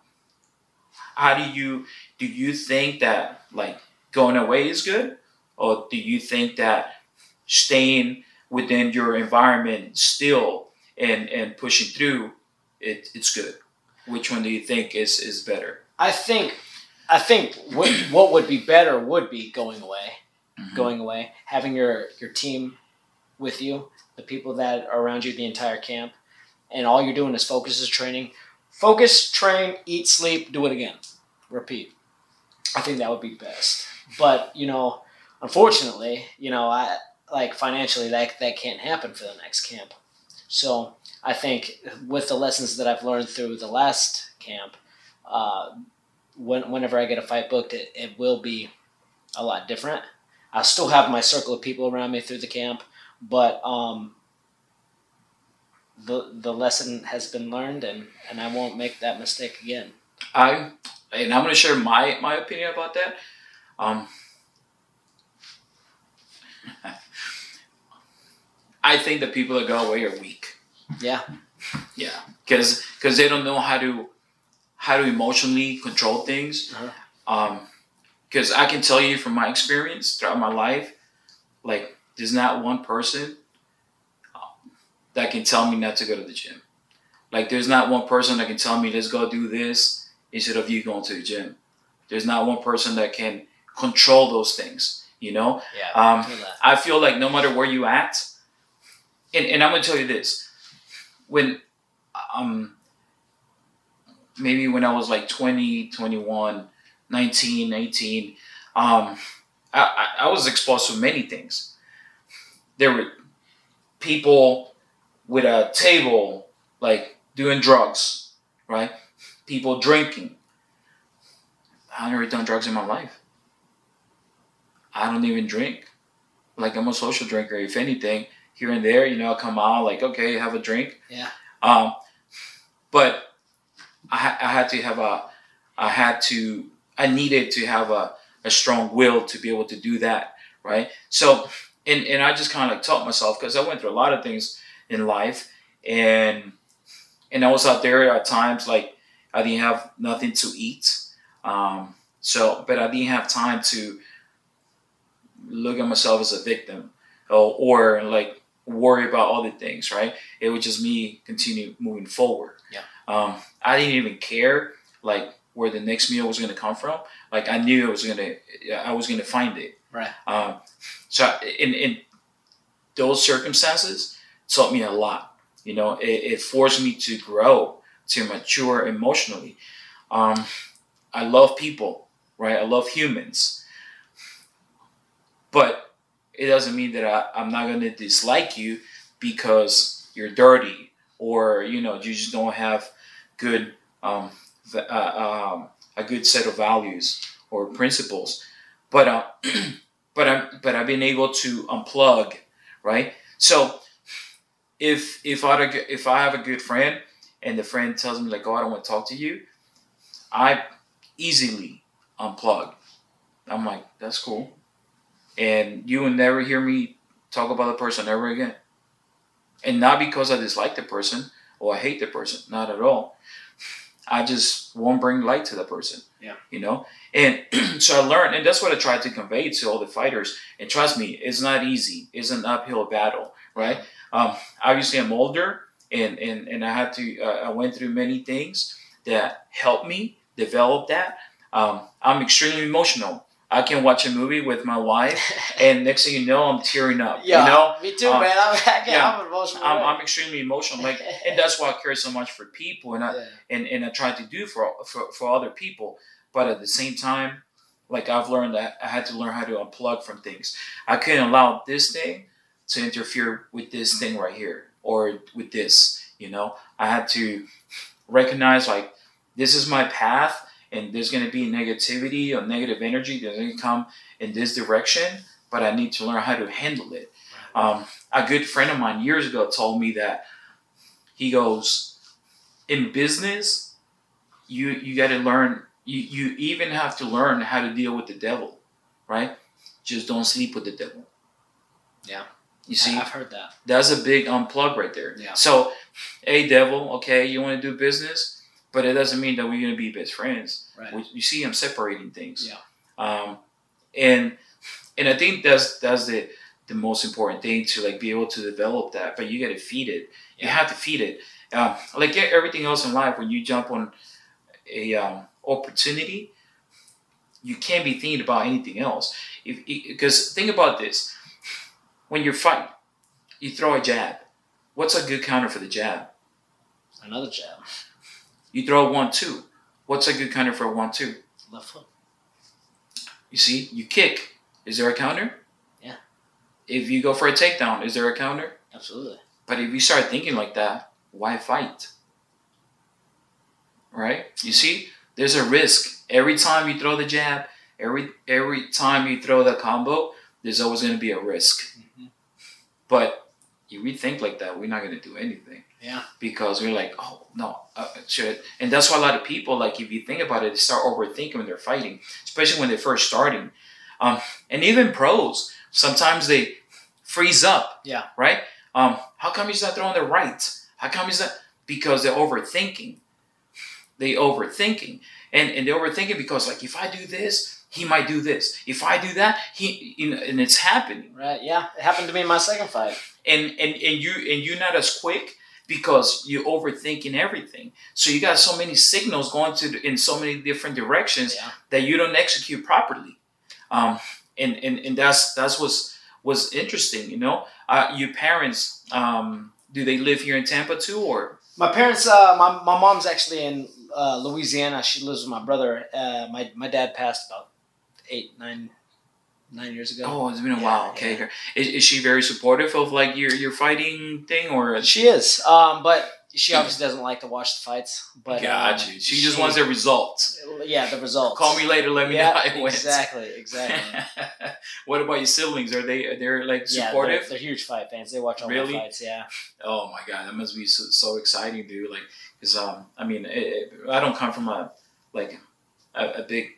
how do you, do you think that like going away is good? Or do you think that staying within your environment still and, and pushing through, it, it's good? Which one do you think is, is better? I think, I think what, what would be better would be going away, mm-hmm. going away, having your, your team with you, the people that are around you, the entire camp, and all you're doing is focus is training. Focus, train, eat, sleep, do it again. Repeat. I think that would be best. But, you know, unfortunately, you know, I like financially that that can't happen for the next camp. So I think with the lessons that I've learned through the last camp, uh, when, whenever I get a fight booked, it, it will be a lot different. I still have my circle of people around me through the camp, but um, the the lesson has been learned, and, and I won't make that mistake again. I and I'm going to share my my opinion about that. Um, I think the people that go away are weak. Yeah, yeah, because because they don't know how to how to emotionally control things. Uh-huh. Because um, I can tell you from my experience throughout my life, like. There's not one person um, that can tell me not to go to the gym. Like there's not one person that can tell me, let's go do this instead of you going to the gym. There's not one person that can control those things, you know? Yeah, um, I feel that. I feel like no matter where you at, and, and I'm gonna tell you this, when um, maybe when I was like twenty, twenty-one, nineteen, eighteen, um, I, I was exposed to many things. There were people with a table, like doing drugs, right? People drinking. I've never done drugs in my life. I don't even drink. Like I'm a social drinker, if anything, here and there, you know, I'll come out like, okay, have a drink. Yeah. Um, but I, I had to have a, I had to, I needed to have a, a strong will to be able to do that, right? So. And, and I just kind of like taught myself because I went through a lot of things in life, and and I was out there at times like I didn't have nothing to eat, um, so but I didn't have time to look at myself as a victim or, or like worry about other things. Right? It was just me continue moving forward. Yeah. Um, I didn't even care like where the next meal was going to come from. Like I knew it was gonna, I was gonna find it. Right. Um, so in, in those circumstances taught me a lot, you know, it, it forced me to grow, to mature emotionally. Um, I love people, right? I love humans, but it doesn't mean that I, I'm not going to dislike you because you're dirty or, you know, you just don't have good, um, uh, um, a good set of values or principles. But uh, but I'm but I've been able to unplug, right? So if if I if I have a good friend and the friend tells me like, oh, I don't want to talk to you, I easily unplug. I'm like, that's cool, and you will never hear me talk about the person ever again. And not because I dislike the person or I hate the person, not at all. I just won't bring light to the person. Yeah. You know? And so I learned, and that's what I tried to convey to all the fighters. And trust me, it's not easy. It's an uphill battle, right? Um, obviously, I'm older, and, and, and I had to, uh, I went through many things that helped me develop that. Um, I'm extremely emotional. I can watch a movie with my wife, and next thing you know, I'm tearing up. Yeah, you know? Me too, um, man. I'm, I yeah, I'm emotional. I'm, I'm extremely emotional, like, and that's why I care so much for people, and I yeah. and, and I try to do for, for for other people. But at the same time, like I've learned that I had to learn how to unplug from things. I couldn't allow this thing to interfere with this thing right here, or with this. You know, I had to recognize like this is my path. And there's going to be negativity or negative energy that's going to come in this direction, but I need to learn how to handle it. Um, a good friend of mine years ago told me that he goes, in business, you you got to learn. You, you even have to learn how to deal with the devil, right? Just don't sleep with the devil. Yeah. You see? I've heard that. That's a big unplug right there. Yeah. So, hey, devil, okay, you want to do business, but it doesn't mean that we're going to be best friends. Right. We, you see him separating things. Yeah. Um, and and I think that's that's the, the most important thing, to like be able to develop that, but you got to feed it. Yeah. You have to feed it. Um, like everything else in life, when you jump on a um, opportunity, you can't be thinking about anything else. If because think about this. When you're fighting, you throw a jab. What's a good counter for the jab? Another jab. You throw a one two. What's a good counter for a one two? Left hook. You see, you kick. Is there a counter? Yeah. If you go for a takedown, is there a counter? Absolutely. But if you start thinking like that, why fight? Right? You see, there's a risk. Every time you throw the jab, every every time you throw the combo, there's always going to be a risk. Mm-hmm. But if we think like that, we're not going to do anything. Yeah. Because we're like, oh, no, uh, should I? And that's why a lot of people, like, if you think about it, they start overthinking when they're fighting, especially when they're first starting. Um, and even pros, sometimes they freeze up. Yeah. Right? Um, how come he's not throwing the right? How come he's not? Because they're overthinking. They overthinking. And, and they're overthinking because, like, if I do this, he might do this. If I do that, he, you know, and it's happening. Right, yeah. It happened to me in my second fight. And and, and you and you're not as quick because you're overthinking everything. So you got so many signals going to the, in so many different directions, yeah, that you don't execute properly. Um and, and, and that's that's what's was interesting, you know. Uh your parents, um, do they live here in Tampa too, or my parents uh my, my mom's actually in uh Louisiana. She lives with my brother. Uh my, my dad passed about Eight, nine, nine years ago. Oh, it's been a yeah, while. Okay, yeah. is, is she very supportive of like your your fighting thing, or she is? Um, but she obviously doesn't like to watch the fights. But got um, you. She, she just wants the results. Yeah, the results. Call me later. Let me yeah, know how it went. Exactly, exactly. What about your siblings? Are they they're like supportive? Yeah, they're, they're huge fight fans. They watch all really? the fights. Yeah. Oh my god, that must be so, so exciting, dude. Like, cause um, I mean, it, it, I don't come from a like a, a big.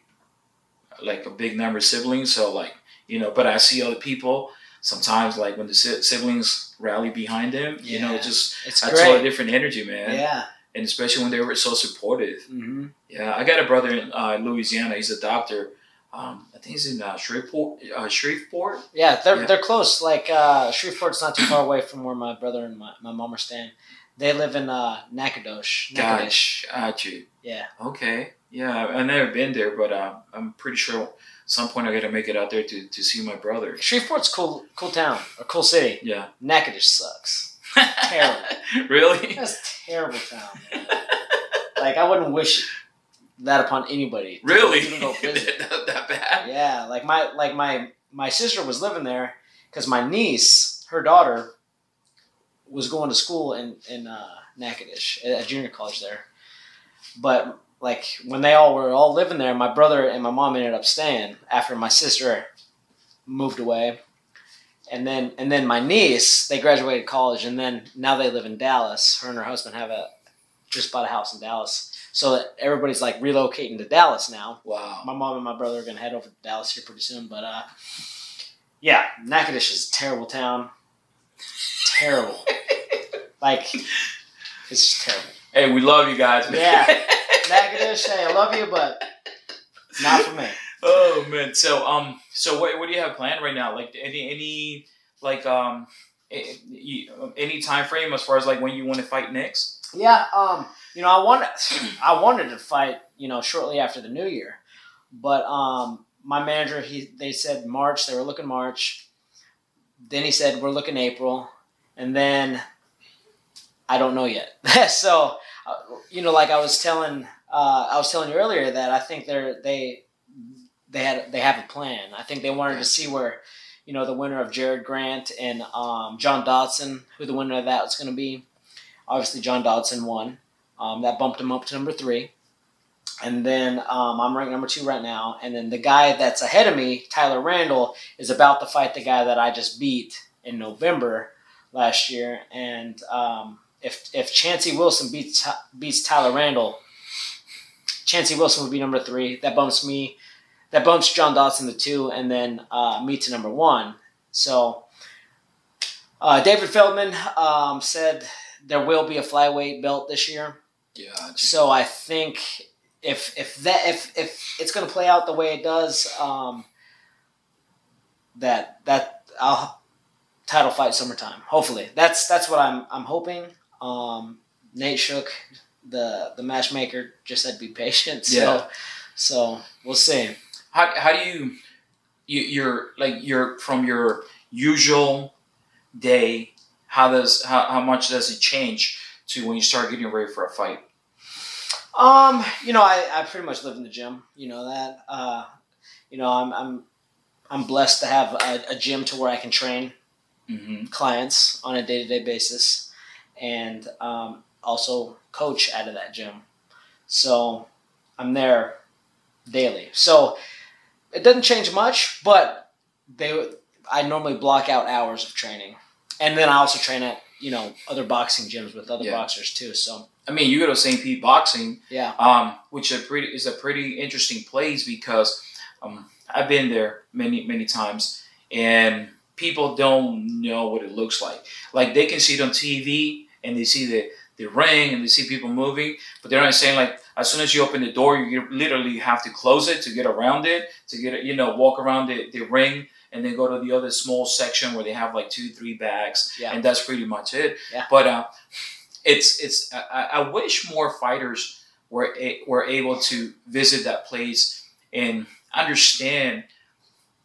like a big number of siblings, so like, you know, but I see other people sometimes, like when the si siblings rally behind them, yeah, you know, just it's that's all a different energy, man. Yeah, and especially when they were so supportive. Mm-hmm. Yeah, I got a brother in uh, Louisiana. He's a doctor. Um, I think he's in uh, Shreveport. Uh, Shreveport. Yeah, they're yeah. they're close. Like uh, Shreveport's not too far away from where my brother and my, my mom are staying. They live in uh, Nacogdoches. Nacogdoches. Got you. Yeah. Okay. Yeah, I've never been there, but uh, I'm pretty sure at some point I got to make it out there to, to see my brother. Shreveport's cool, cool town, a cool city. Yeah, Nacogdoches sucks. Terrible. Really? That's a terrible town, man. Like, I wouldn't wish that upon anybody. Really? Even go visit. that, that bad? Yeah, like my like my my sister was living there because my niece, her daughter, was going to school in in uh, Nacogdoches at junior college there, but. Like, when they all were all living there, my brother and my mom ended up staying after my sister moved away. And then and then my niece, they graduated college, and then now they live in Dallas. Her and her husband have a just bought a house in Dallas. So everybody's, like, relocating to Dallas now. Wow. My mom and my brother are going to head over to Dallas here pretty soon. But, uh, yeah, Nacogdoches is a terrible town. Terrible. Like, it's just terrible. Hey, we love you guys, man. Yeah. Nacogdoches, hey, I love you, but not for me. Oh man, so um, so what what do you have planned right now? Like any any like um, any time frame as far as like when you want to fight next? Yeah, um, you know, I want I wanted to fight, you know, shortly after the new year, but um, my manager he they said March, they were looking March, then he said we're looking April, and then I don't know yet. So. You know, like I was telling, uh, I was telling you earlier that I think they're they they had they have a plan. I think they wanted to see where, you know, the winner of Jared Grant and um, John Dodson, who the winner of that was going to be. Obviously, John Dodson won. Um, that bumped him up to number three, and then um, I'm ranked number two right now. And then the guy that's ahead of me, Tyler Randall, is about to fight the guy that I just beat in November last year, and. Um, If if Chancey Wilson beats beats Tyler Randall, Chancey Wilson would be number three. That bumps me. That bumps John Dodson to two, and then uh, me to number one. So uh, David Feldman um, said there will be a flyweight belt this year. Yeah. So I think if if that if if it's going to play out the way it does, um, that that I'll title fight summertime. Hopefully, that's that's what I'm I'm hoping. Um, Nate Shook, the the matchmaker, just said be patient. So, yeah. So we'll see. How how do you, you you're like you're from your usual day? How does how, how much does it change to when you start getting ready for a fight? Um, you know, I, I pretty much live in the gym. You know that. Uh, you know, I'm I'm I'm blessed to have a, a gym to where I can train mm-hmm. clients on a day to day basis, and um, also coach out of that gym. So I'm there daily. So it doesn't change much, but they I normally block out hours of training, and then I also train at, you know, other boxing gyms with other yeah. boxers too. So I mean, you go to Saint Pete Boxing, yeah, um, which is a pretty is a pretty interesting place because um, I've been there many many times, and people don't know what it looks like. Like they can see it on T V and they see the the ring and they see people moving, but they're not saying like as soon as you open the door, you literally have to close it to get around it to get you know walk around the, the ring. And then go to the other small section where they have like two, three bags, yeah. and that's pretty much it. Yeah. But uh, it's it's I, I wish more fighters were a, were able to visit that place and understand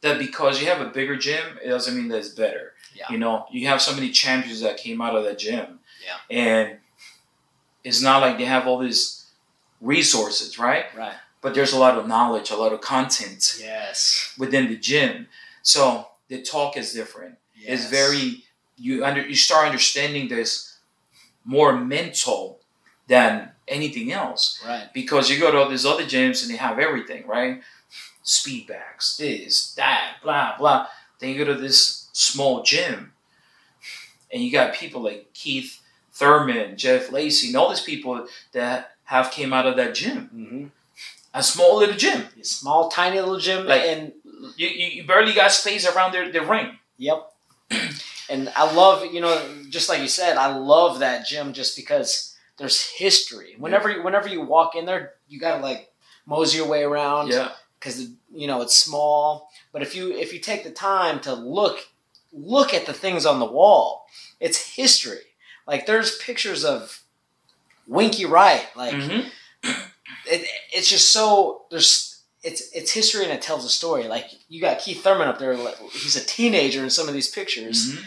that because you have a bigger gym, it doesn't mean that it's better. Yeah. You know, you have so many champions that came out of that gym, yeah. and it's not like they have all these resources, right? Right. But there's a lot of knowledge, a lot of content, yes, within the gym. So the talk is different. Yes. It's very you under you start understanding this more mental than anything else. Right. Because you go to all these other gyms and they have everything, right? Speed bags, this, that, blah, blah. Then you go to this small gym and you got people like Keith Thurman, Jeff Lacy, and all these people that have came out of that gym. Mm-hmm. A small little gym. A small, tiny little gym. Like, and you, you barely got space around their, their ring. Yep. And I love, you know, just like you said, I love that gym just because there's history. Whenever, yeah. whenever you walk in there, you got to, like, mosey your way around. Yeah. Because, you know, it's small. But if you if you take the time to look, look at the things on the wall, it's history. Like, there's pictures of Winky Wright. Like, mm-hmm. It, it's just so there's it's it's history and it tells a story. Like you got Keith Thurman up there; he's a teenager in some of these pictures. Mm-hmm.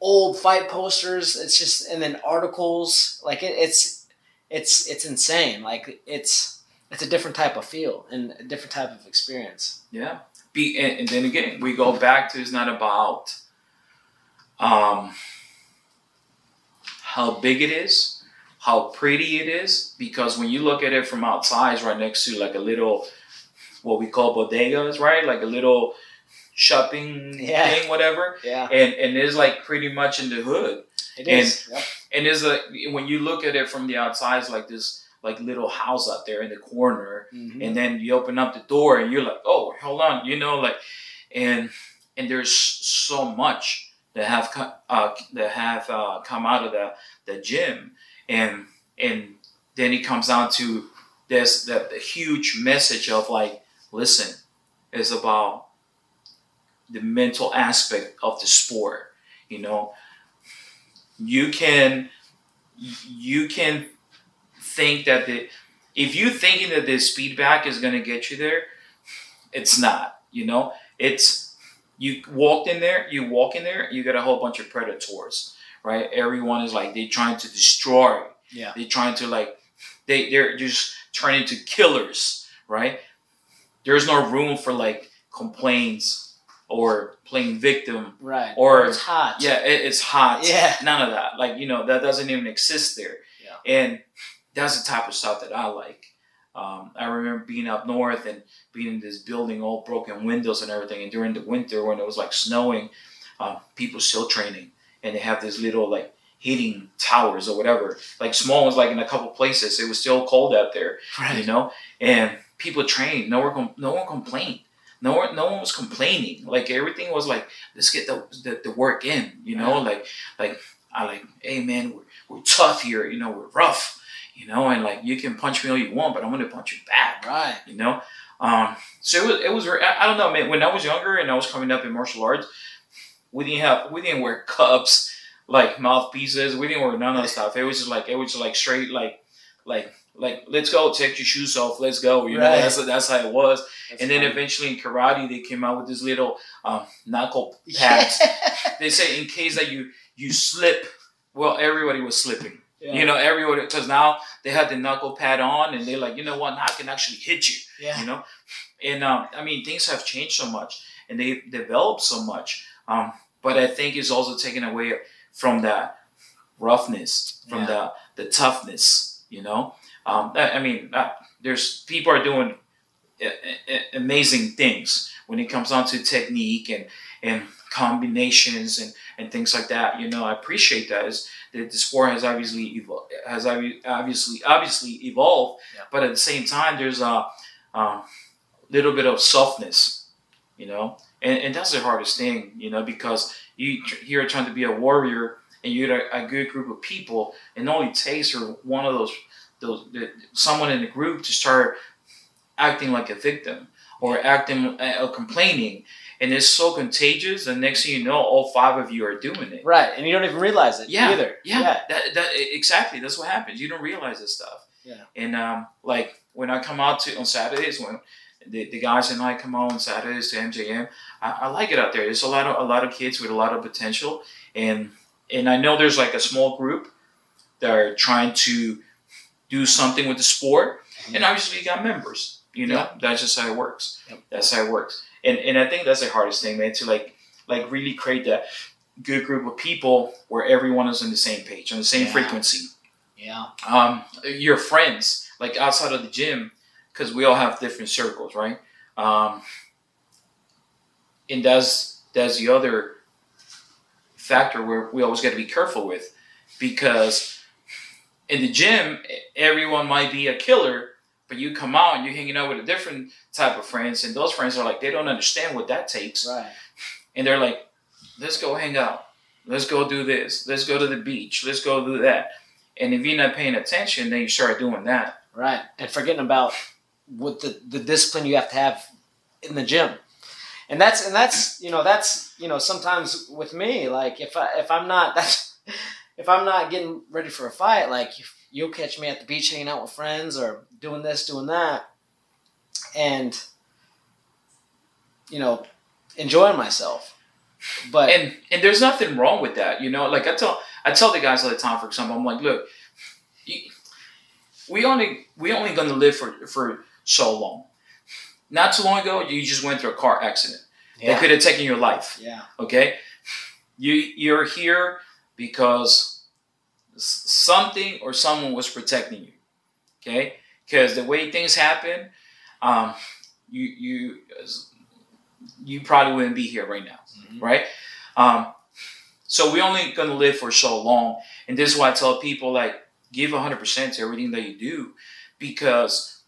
Old fight posters. It's just and then articles. Like it, it's it's it's insane. Like it's it's a different type of feel and a different type of experience. Yeah. Be and, and then again we go back to it's not about um how big it is. How pretty it is, because when you look at it from outside, it's right next to like a little, what we call bodegas, right? Like a little shopping yeah. thing, whatever. Yeah. And and it's like pretty much in the hood. It and, is. Yep. And it's like when you look at it from the outside, it's like this like little house out there in the corner, mm-hmm. and then you open up the door and you're like, oh, hold on, you know, like, and and there's so much that have come, uh, that have uh, come out of the the gym. And and then it comes down to this that the huge message of like, listen, it's about the mental aspect of the sport. You know, you can you can think that the if you thinking that the speed bag is gonna get you there, it's not. You know, it's you walked in there, you walk in there, you got a whole bunch of predators. Right, everyone is like they're trying to destroy. Yeah, they're trying to like they they're just turning into killers. Right, there's no room for like complaints or playing victim. Right, or it's hot. Yeah, it, it's hot. Yeah, none of that. Like you know that doesn't even exist there. Yeah, and that's the type of stuff that I like. Um, I remember being up north and being in this building, all broken windows and everything. And during the winter when it was like snowing, um, people still training. And they have this little like hitting towers or whatever. Like small ones, like in a couple places. It was still cold out there, right. You know? And people trained. No one, no one complained. No one, no one was complaining. Like everything was like, let's get the the, the work in, you know? Yeah. Like, like I like, hey man, we're, we're tough here. You know, we're rough, you know? And like, you can punch me all you want, but I'm going to punch you back. Right. You know? Um, so it was, it was, I don't know, man, when I was younger and I was coming up in martial arts, we didn't have, we didn't wear cups, like mouthpieces. We didn't wear none of that stuff. It was just like, it was just like straight, like, like, like, let's go, take your shoes off, let's go, you right. know, that's that's how it was. That's and funny. Then eventually in karate, they came out with this little um, knuckle pads. Yeah. They say in case that you, you slip, well, everybody was slipping, yeah. you know, everybody, because now they had the knuckle pad on and they're like, you know what, now I can actually hit you, yeah. you know. And, um, I mean, things have changed so much and they developed so much. Um, but I think it's also taken away from that roughness, from yeah. the, the toughness, you know. Um, I mean, uh, there's people are doing uh, uh, amazing things when it comes down to technique and, and combinations and, and things like that. You know, I appreciate that. Is that the sport has obviously evolved, has obviously obviously evolved, yeah. but at the same time, there's a, a little bit of softness, you know, and, and that's the hardest thing, you know, because you you're trying to be a warrior and you're a, a good group of people, and all it takes for one of those. Those, the, someone in the group to start acting like a victim or acting uh, complaining, and it's so contagious. And next thing you know, all five of you are doing it, right? And you don't even realize it, yeah, either. Yeah, yeah. That, that, exactly. That's what happens. You don't realize this stuff. Yeah. And um, like when I come out to on Saturdays, when the, the guys and I come out on Saturdays to M J M, I, I like it out there. There's a lot of a lot of kids with a lot of potential, and and I know there's like a small group that are trying to do something with the sport, and obviously you got members, you know, yep. that's just how it works. Yep. That's how it works. And and I think that's the hardest thing, man, to like, like really create that good group of people where everyone is on the same page, on the same yeah. frequency. Yeah. Um, your friends, like outside of the gym, cause we all have different circles, right? Um, and that's, that's the other factor where we always got to be careful with, because in the gym, everyone might be a killer, but you come out and you're hanging out with a different type of friends, and those friends are like, they don't understand what that takes. Right. And they're like, let's go hang out. Let's go do this. Let's go to the beach. Let's go do that. And if you're not paying attention, then you start doing that. Right. And forgetting about what the, the discipline you have to have in the gym. And that's, and that's, you know, that's, you know, sometimes with me, like if I, if I'm not, that's, if I'm not getting ready for a fight, like you'll catch me at the beach hanging out with friends or doing this, doing that, and you know, enjoying myself. But and and there's nothing wrong with that, you know. Like I tell I tell the guys all the time, for example, I'm like, look, you, we only we only gonna live for for so long. Not too long ago, you just went through a car accident. Yeah. That could have taken your life. Yeah. Okay. You you're here because something or someone was protecting you, okay? Because the way things happen, um, you you you probably wouldn't be here right now, mm-hmm. right? Um, so we're only gonna live for so long, and this is why I tell people, like, give one hundred percent to everything that you do, because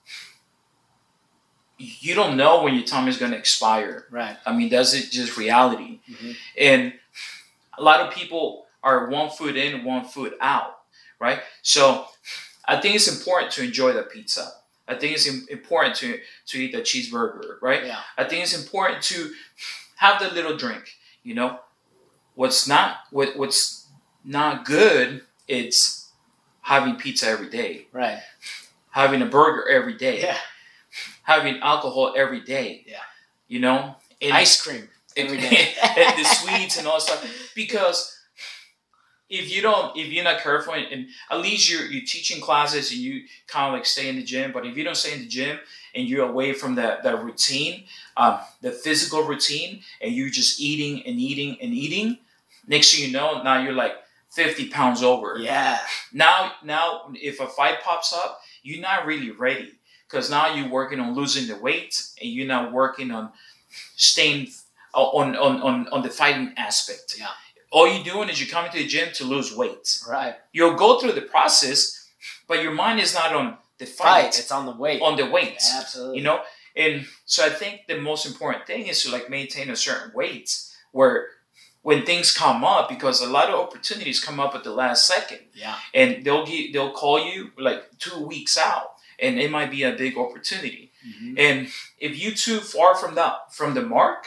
you don't know when your time is gonna expire. Right. I mean, that's just reality, mm-hmm. and a lot of people are one foot in, one foot out, right? So I think it's important to enjoy the pizza. I think it's important to, to eat the cheeseburger, right? Yeah. I think it's important to have the little drink, you know? What's not what what's not good, it's having pizza every day. Right. Having a burger every day. Yeah. Having alcohol every day. Yeah. You know? And ice cream every day. And the sweets and all that stuff. Because if you don't, if you're not careful, and, and at least you're, you're teaching classes and you kind of like stay in the gym, but if you don't stay in the gym and you're away from that, that routine, um, the physical routine, and you're just eating and eating and eating, next thing you know, now you're like fifty pounds over. Yeah. Now, now if a fight pops up, you're not really ready, because now you're working on losing the weight and you're not working on staying on, on, on, on, on the fighting aspect. Yeah. All you're doing is you're coming to the gym to lose weight. Right. You'll go through the process, but your mind is not on the fight. Right. It's on the weight. On the weight. Yeah, absolutely. You know? And so I think the most important thing is to like maintain a certain weight where when things come up, because a lot of opportunities come up at the last second. Yeah. And they'll get, they'll call you like two weeks out and it might be a big opportunity. Mm-hmm. And if you too far from that, from the mark,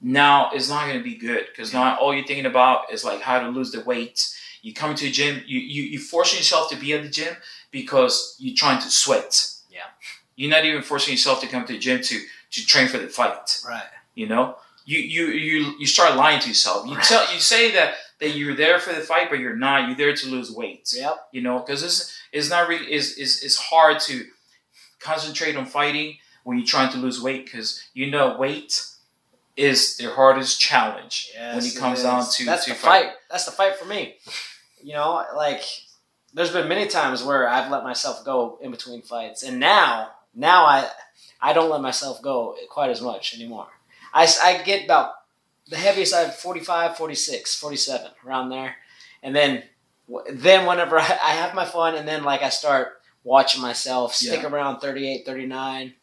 now it's not going to be good because yeah. now all you're thinking about is like how to lose the weight. You come to the gym, you, you, you force yourself to be at the gym because you're trying to sweat. Yeah. You're not even forcing yourself to come to the gym to, to train for the fight. Right. You know, you, you, you, you start lying to yourself. You right. tell, you say that, that you're there for the fight, but you're not, you're there to lose weight. Yep. You know, cause it's, it's not really, it's, it's, it's hard to concentrate on fighting when you're trying to lose weight. Cause you know, weight is their hardest challenge yes, when it comes it down to, that's to the fight. fight. That's the fight for me. You know, like there's been many times where I've let myself go in between fights and now, Now I, I don't let myself go quite as much anymore. I, I get about the heaviest I have forty-five, forty-six, forty-seven around there. And then then whenever I, I have my fun and then like I start watching myself stick yeah. around thirty-eight, thirty-nine.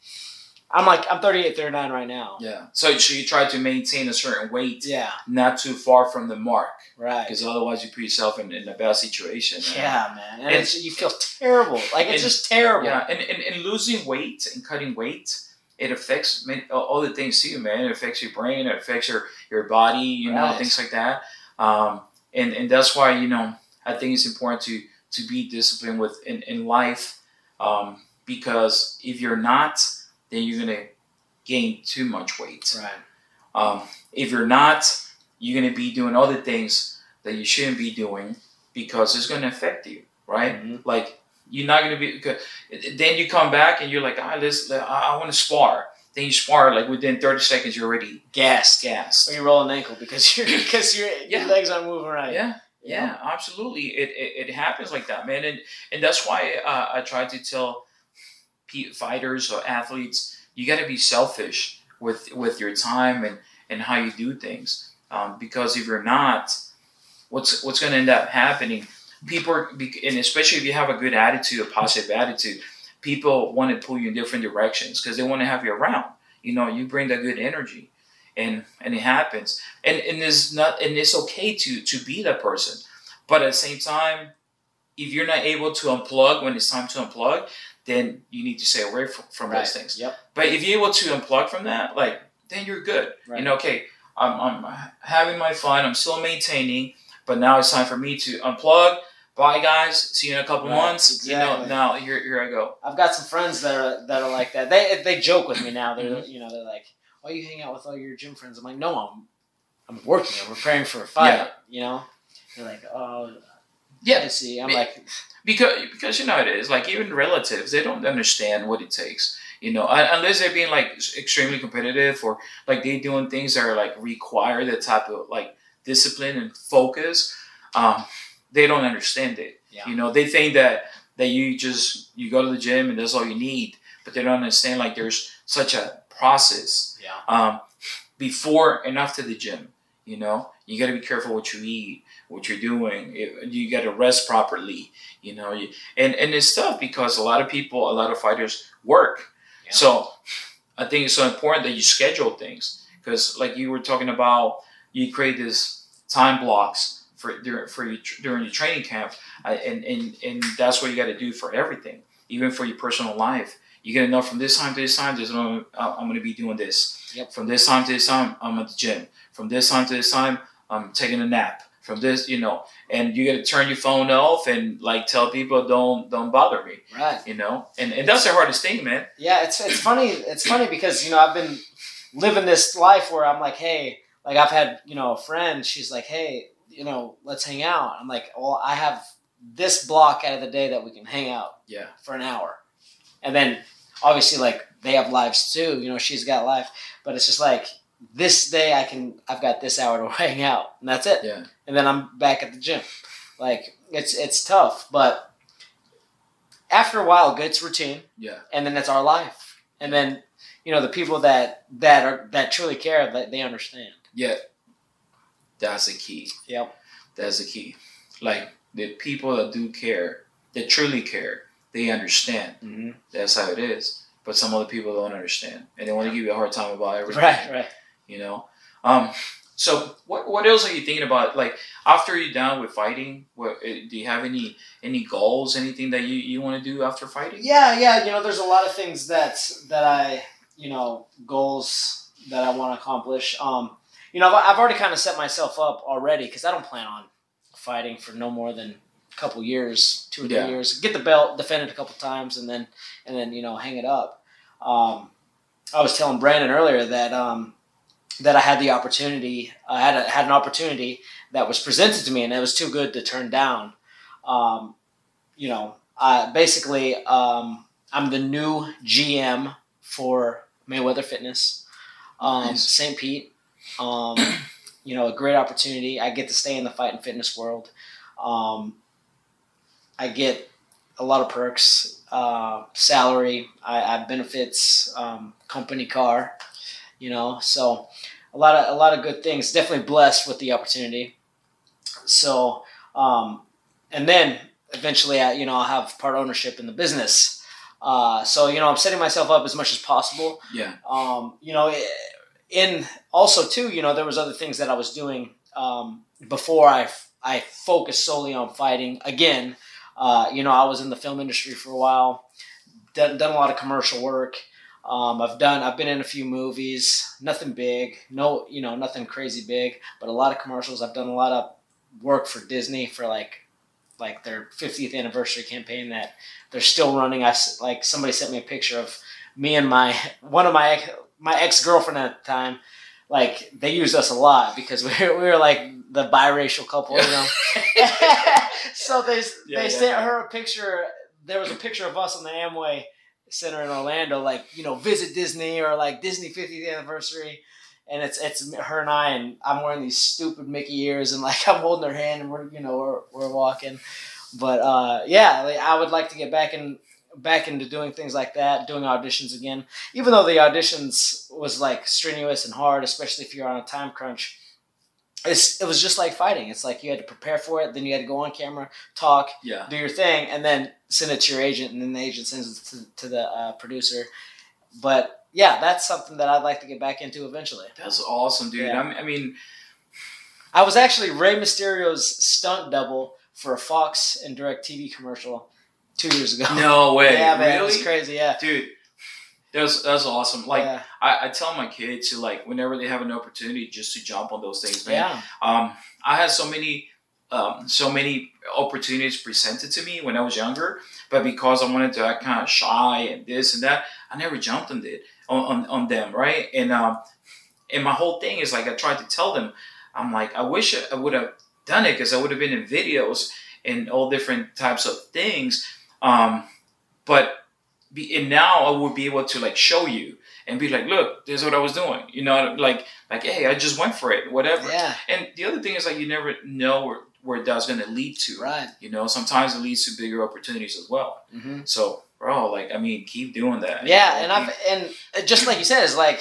I'm like, I'm thirty-eight, thirty-nine right now. Yeah. So, so you try to maintain a certain weight. Yeah. Not too far from the mark. Right. Because otherwise you put yourself in, in a bad situation. Right? Yeah, man. And, and it's, you feel terrible. Like, it's and, just terrible. Yeah. And, and, and losing weight and cutting weight, it affects many, all the things too, man. It affects your brain. It affects your, your body, you right. know, things like that. Um, and, and that's why, you know, I think it's important to, to be disciplined with in, in life. Um, because if you're not... then you're going to gain too much weight. Right. Um, if you're not, you're going to be doing other things that you shouldn't be doing because it's going to affect you, right? Mm-hmm. Like, you're not going to be... Then you come back and you're like, ah, let's, I, I want to spar. Then you spar, like, within thirty seconds, you're already gassed, gassed. Or you roll an ankle because, you're, because you're, yeah. your legs aren't moving right. Yeah, yeah, yeah absolutely. It, it, it happens like that, man. And, and that's why uh, I try to tell... fighters or athletes, you got to be selfish with with your time and and how you do things, um, because if you're not, what's what's going to end up happening? People are, and especially if you have a good attitude, a positive attitude, people want to pull you in different directions because they want to have you around. You know, you bring that good energy, and and it happens. And and it's not, and it's okay to to be that person, but at the same time, if you're not able to unplug when it's time to unplug, then you need to stay away from, from right. those things. Yep. But if you're able to unplug from that, like, then you're good. Right. You know, okay, I'm, I'm having my fun. I'm still maintaining, but now it's time for me to unplug. Bye, guys. See you in a couple right. months. Exactly. You know, now here, here I go. I've got some friends that are that are like that. They they joke with me now. They're mm-hmm. you know they're like, why you hang out with all your gym friends? I'm like, no, I'm I'm working. I'm preparing for a fight. Yeah. You know, they're like, oh. Yeah, I see. I'm like, because because you know it is like even relatives, they don't understand what it takes, you know, unless they're being like extremely competitive or like they doing things that are like require that type of like discipline and focus. Um, they don't understand it. Yeah. You know, they think that that you just you go to the gym and that's all you need, but they don't understand like there's such a process. Yeah. Um, before and after the gym, you know, you got to be careful what you eat. What you're doing, you got to rest properly, you know, and, and it's tough because a lot of people, a lot of fighters work. Yeah. So I think it's so important that you schedule things because like you were talking about, you create this time blocks for, for your, during your training camp and, and, and that's what you got to do for everything, even for your personal life. You got to know from this time to this time, this I'm, I'm going to be doing this. Yep. From this time to this time, I'm at the gym. From this time to this time, I'm taking a nap. From this, you know, and you got to turn your phone off and like tell people don't don't bother me, right? You know, and and that's the hardest thing, man. Yeah, it's it's funny. It's funny because you know I've been living this life where I'm like, hey, like I've had you know a friend. She's like, hey, you know, let's hang out. I'm like, well, I have this block out of the day that we can hang out, yeah, for an hour, and then obviously like they have lives too. You know, she's got life, but it's just like. This day I can, I've got this hour to hang out and that's it. Yeah. And then I'm back at the gym. Like it's, it's tough, but after a while it gets routine. Yeah. And then that's our life. And then, you know, the people that, that are, that truly care, that they understand. Yeah. that's the key. Yep. That's the key. Like, the people that do care, that truly care, they understand. Mm-hmm. That's how it is. But some other people don't understand, and they want to give you a hard time about everything. Right, right. You know? Um, so what what else are you thinking about? Like, after you're done with fighting, what, do you have any any goals, anything that you, you want to do after fighting? Yeah, yeah. You know, there's a lot of things that, that I, you know, goals that I want to accomplish. Um, you know, I've already kind of set myself up already because I don't plan on fighting for no more than a couple years, two or three yeah. years. Get the belt, defend it a couple times, and then and then you know hang it up. Um, I was telling Brandon earlier that um, that I had the opportunity, I had a, had an opportunity that was presented to me, and it was too good to turn down. Um, you know, I, basically um, I'm the new G M for Mayweather Fitness, um, nice. Saint Pete. Um, You know, a great opportunity. I get to stay in the fight and fitness world. Um, I get a lot of perks, uh, salary, I, I benefits, um, company car. You know, so a lot of a lot of good things. Definitely blessed with the opportunity. So, um, and then eventually, I, you know, I'll have part ownership in the business. Uh, so you know, I'm setting myself up as much as possible. Yeah. Um, you know. It, And also, too, you know, there was other things that I was doing um, before I, I focused solely on fighting. Again, uh, you know, I was in the film industry for a while, done, done a lot of commercial work. Um, I've done, I've been in a few movies, nothing big, no, you know, nothing crazy big, but a lot of commercials. I've done a lot of work for Disney for like, like their fiftieth anniversary campaign that they're still running. I like somebody sent me a picture of me and my one of my. my ex-girlfriend at the time, like they used us a lot because we were, we were like the biracial couple, you know? so they, yeah, they yeah, sent yeah. her a picture. There was a picture of us on the Amway Center in Orlando, like, you know, visit Disney or like Disney fiftieth anniversary. And it's, it's her and I, and I'm wearing these stupid Mickey ears and like I'm holding her hand and we're, you know, we're, we're walking. But uh, yeah, like, I would like to get back in, back into doing things like that, doing auditions again, even though the auditions was like strenuous and hard, especially if you're on a time crunch. It's, it was just like fighting. It's like you had to prepare for it. Then you had to go on camera, talk, yeah. do your thing, and then send it to your agent. And then the agent sends it to, to the uh, producer. But yeah, that's something that I'd like to get back into eventually. That's awesome, dude. Yeah. I mean, I was actually Rey Mysterio's stunt double for a Fox and DirecTV commercial Two years ago. No way. Yeah, man. Really? It was crazy, yeah. Dude, that's that's awesome. Like, yeah. I, I tell my kids to, like, whenever they have an opportunity, just to jump on those things, man. Yeah. Um, I had so many, um, so many opportunities presented to me when I was younger, but because I wanted to act kind of shy and this and that, I never jumped on it on, on, on them, right? And um, and my whole thing is like I tried to tell them, I'm like, I wish I would have done it because I would have been in videos and all different types of things. Um, but be, and now I would be able to like show you and be like, look, this is what I was doing. You know, like, like, hey, I just went for it, whatever. Yeah. And the other thing is like, you never know where, where that's going to lead to. Right. You know, sometimes it leads to bigger opportunities as well. Mm-hmm. So, bro, like, I mean, keep doing that. Yeah. You know? And I've, and just like you said, it's like,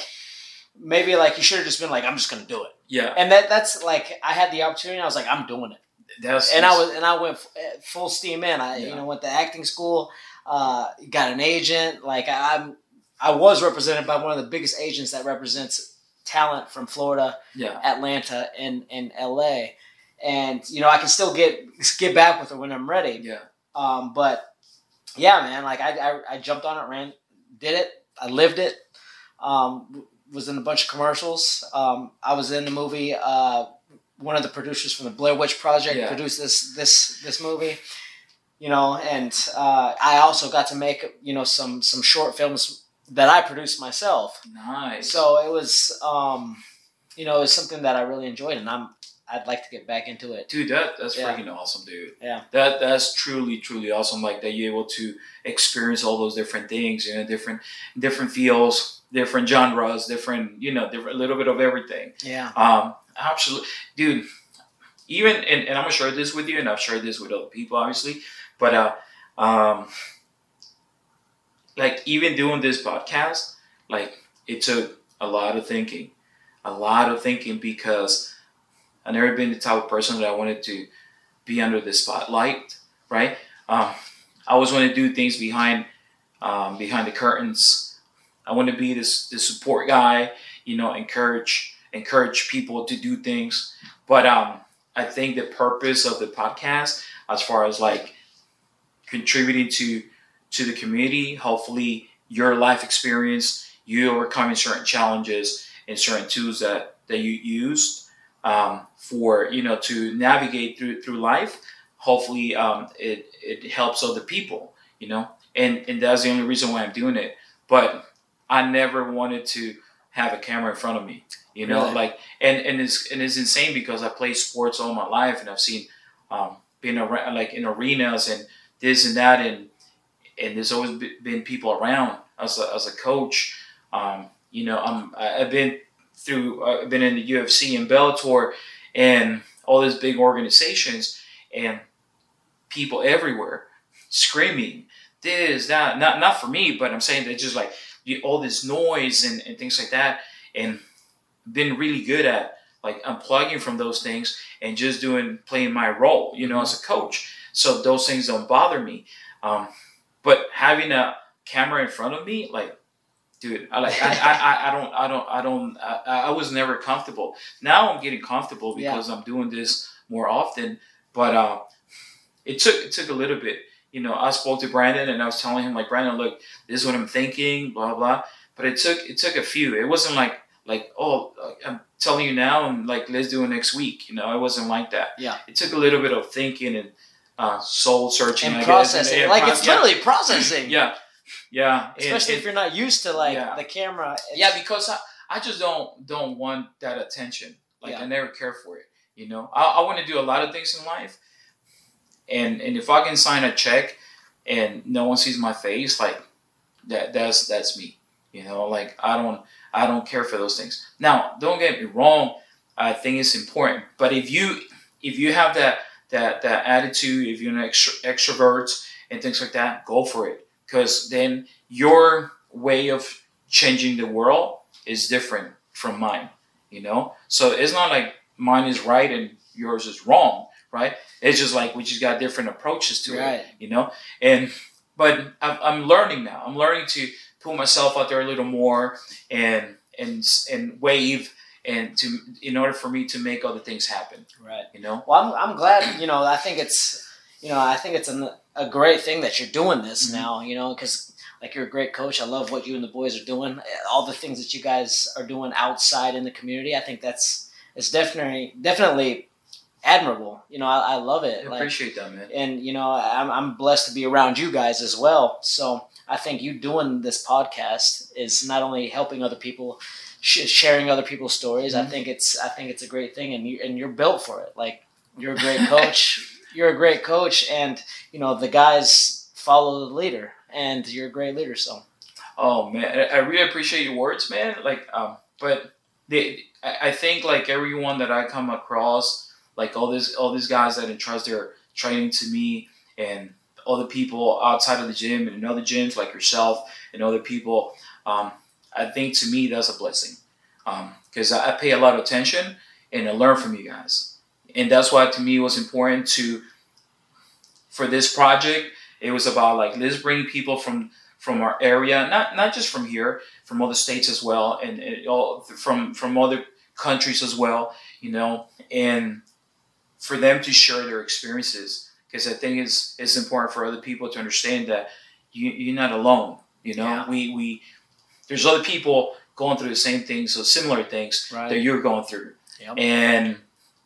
maybe like you should have just been like, I'm just going to do it. Yeah. And that, that's like, I had the opportunity. I was like, I'm doing it. That's, and I was, and I went full steam in. I, yeah. you know, went to acting school, uh, got an agent. Like I, I'm, I was represented by one of the biggest agents that represents talent from Florida, yeah. Atlanta, and and L A. And you know, I can still get get back with her when I'm ready. Yeah. Um, but yeah, man, like I, I, I jumped on it, ran, did it. I lived it. Um, was in a bunch of commercials. Um, I was in the movie. Uh, One of the producers from the Blair Witch Project yeah. produced this this this movie, you know, and uh, I also got to make you know some some short films that I produced myself. Nice. So it was, um, you know, it was something that I really enjoyed, and I'm I'd like to get back into it. Dude, that that's yeah. freaking awesome, dude. Yeah. That that's truly truly awesome. Like that you're able to experience all those different things, you know, different different feels, different genres, different you know, different, a little bit of everything. Yeah. Um. Absolutely, dude. Even and, and I'm gonna share this with you, and I've shared this with other people, obviously. But uh, um, like even doing this podcast, like it took a lot of thinking, a lot of thinking because I've never been the type of person that I wanted to be under the spotlight, right? Um, I always want to do things behind um, behind the curtains. I want to be this the support guy, you know, encourage encourage people to do things. But um, I think the purpose of the podcast, as far as like contributing to to the community, hopefully your life experience, you overcoming certain challenges and certain tools that that you used um, for you know to navigate through through life. Hopefully, um, it it helps other people, you know, and and that's the only reason why I'm doing it. But I never wanted to have a camera in front of me, you know, really? like and and it's and it's insane because I played sports all my life and I've seen um, being around like in arenas and this and that and and there's always been people around. As a, as a coach, um, you know, I'm, I've been through, I've been in the U F C and Bellator and all these big organizations and people everywhere screaming, this, that, not not for me, but I'm saying they're just like all this noise and, and things like that, and been really good at like unplugging from those things and just doing, playing my role, you know, mm-hmm. as a coach. So those things don't bother me. Um, but having a camera in front of me, like, dude, I like, I, I, I don't, I don't, I don't, I, I was never comfortable. Now I'm getting comfortable because yeah. I'm doing this more often. But uh, it took, it took a little bit. You know, I spoke to Brandon and I was telling him like, Brandon, look, this is what I'm thinking, blah blah. But it took, it took a few. It wasn't like, like, oh, I'm telling you now, and like, let's do it next week. You know, it wasn't like that. Yeah, it took a little bit of thinking and uh, soul searching and processing. Guess, and, like, and, it's yeah. literally processing. Yeah. Yeah, especially and, if you're not used to like yeah. the camera. It's... Yeah, because I, I just don't don't want that attention. Like yeah. I never care for it. You know, I, I want to do a lot of things in life, and and if I can sign a check and no one sees my face, like that that's that's me. You know, like I don't I don't care for those things. Now, don't get me wrong. I think it's important, but if you if you have that that that attitude, if you're an extro, extrovert and things like that, go for it. Because then your way of changing the world is different from mine, you know? So it's not like mine is right and yours is wrong, right? It's just like we just got different approaches to right. it, you know? And But I'm, I'm learning now. I'm learning to pull myself out there a little more and and and wave and to in order for me to make other things happen, right? You know? Well, I'm, I'm glad, you know, I think it's, you know, I think it's an... a great thing that you're doing this mm-hmm. now, you know, because like you're a great coach. I love what you and the boys are doing. All the things that you guys are doing outside in the community, I think that's it's definitely definitely admirable. You know, I, I love it. I like, appreciate that, man. And you know, I'm I'm blessed to be around you guys as well. So I think you doing this podcast is not only helping other people, sh sharing other people's stories. Mm-hmm. I think it's I think it's a great thing, and you and you're built for it. Like you're a great coach. You're a great coach, and you know the guys follow the leader, and you're a great leader. So, oh man, I really appreciate your words, man. Like, um, but they, I think like everyone that I come across, like all these all these guys that entrust their training to me, and other people outside of the gym and in other gyms like yourself and other people, um, I think to me that's a blessing, because um, I pay a lot of attention and I learn from you guys. And that's why to me it was important to, for this project, it was about like, let's bring people from, from our area, not not just from here, from other states as well, and, and all from, from other countries as well, you know, and for them to share their experiences. Because I think it's, it's important for other people to understand that you, you're not alone, you know, yeah. we, we, there's other people going through the same things or similar things right. that you're going through. Yep. And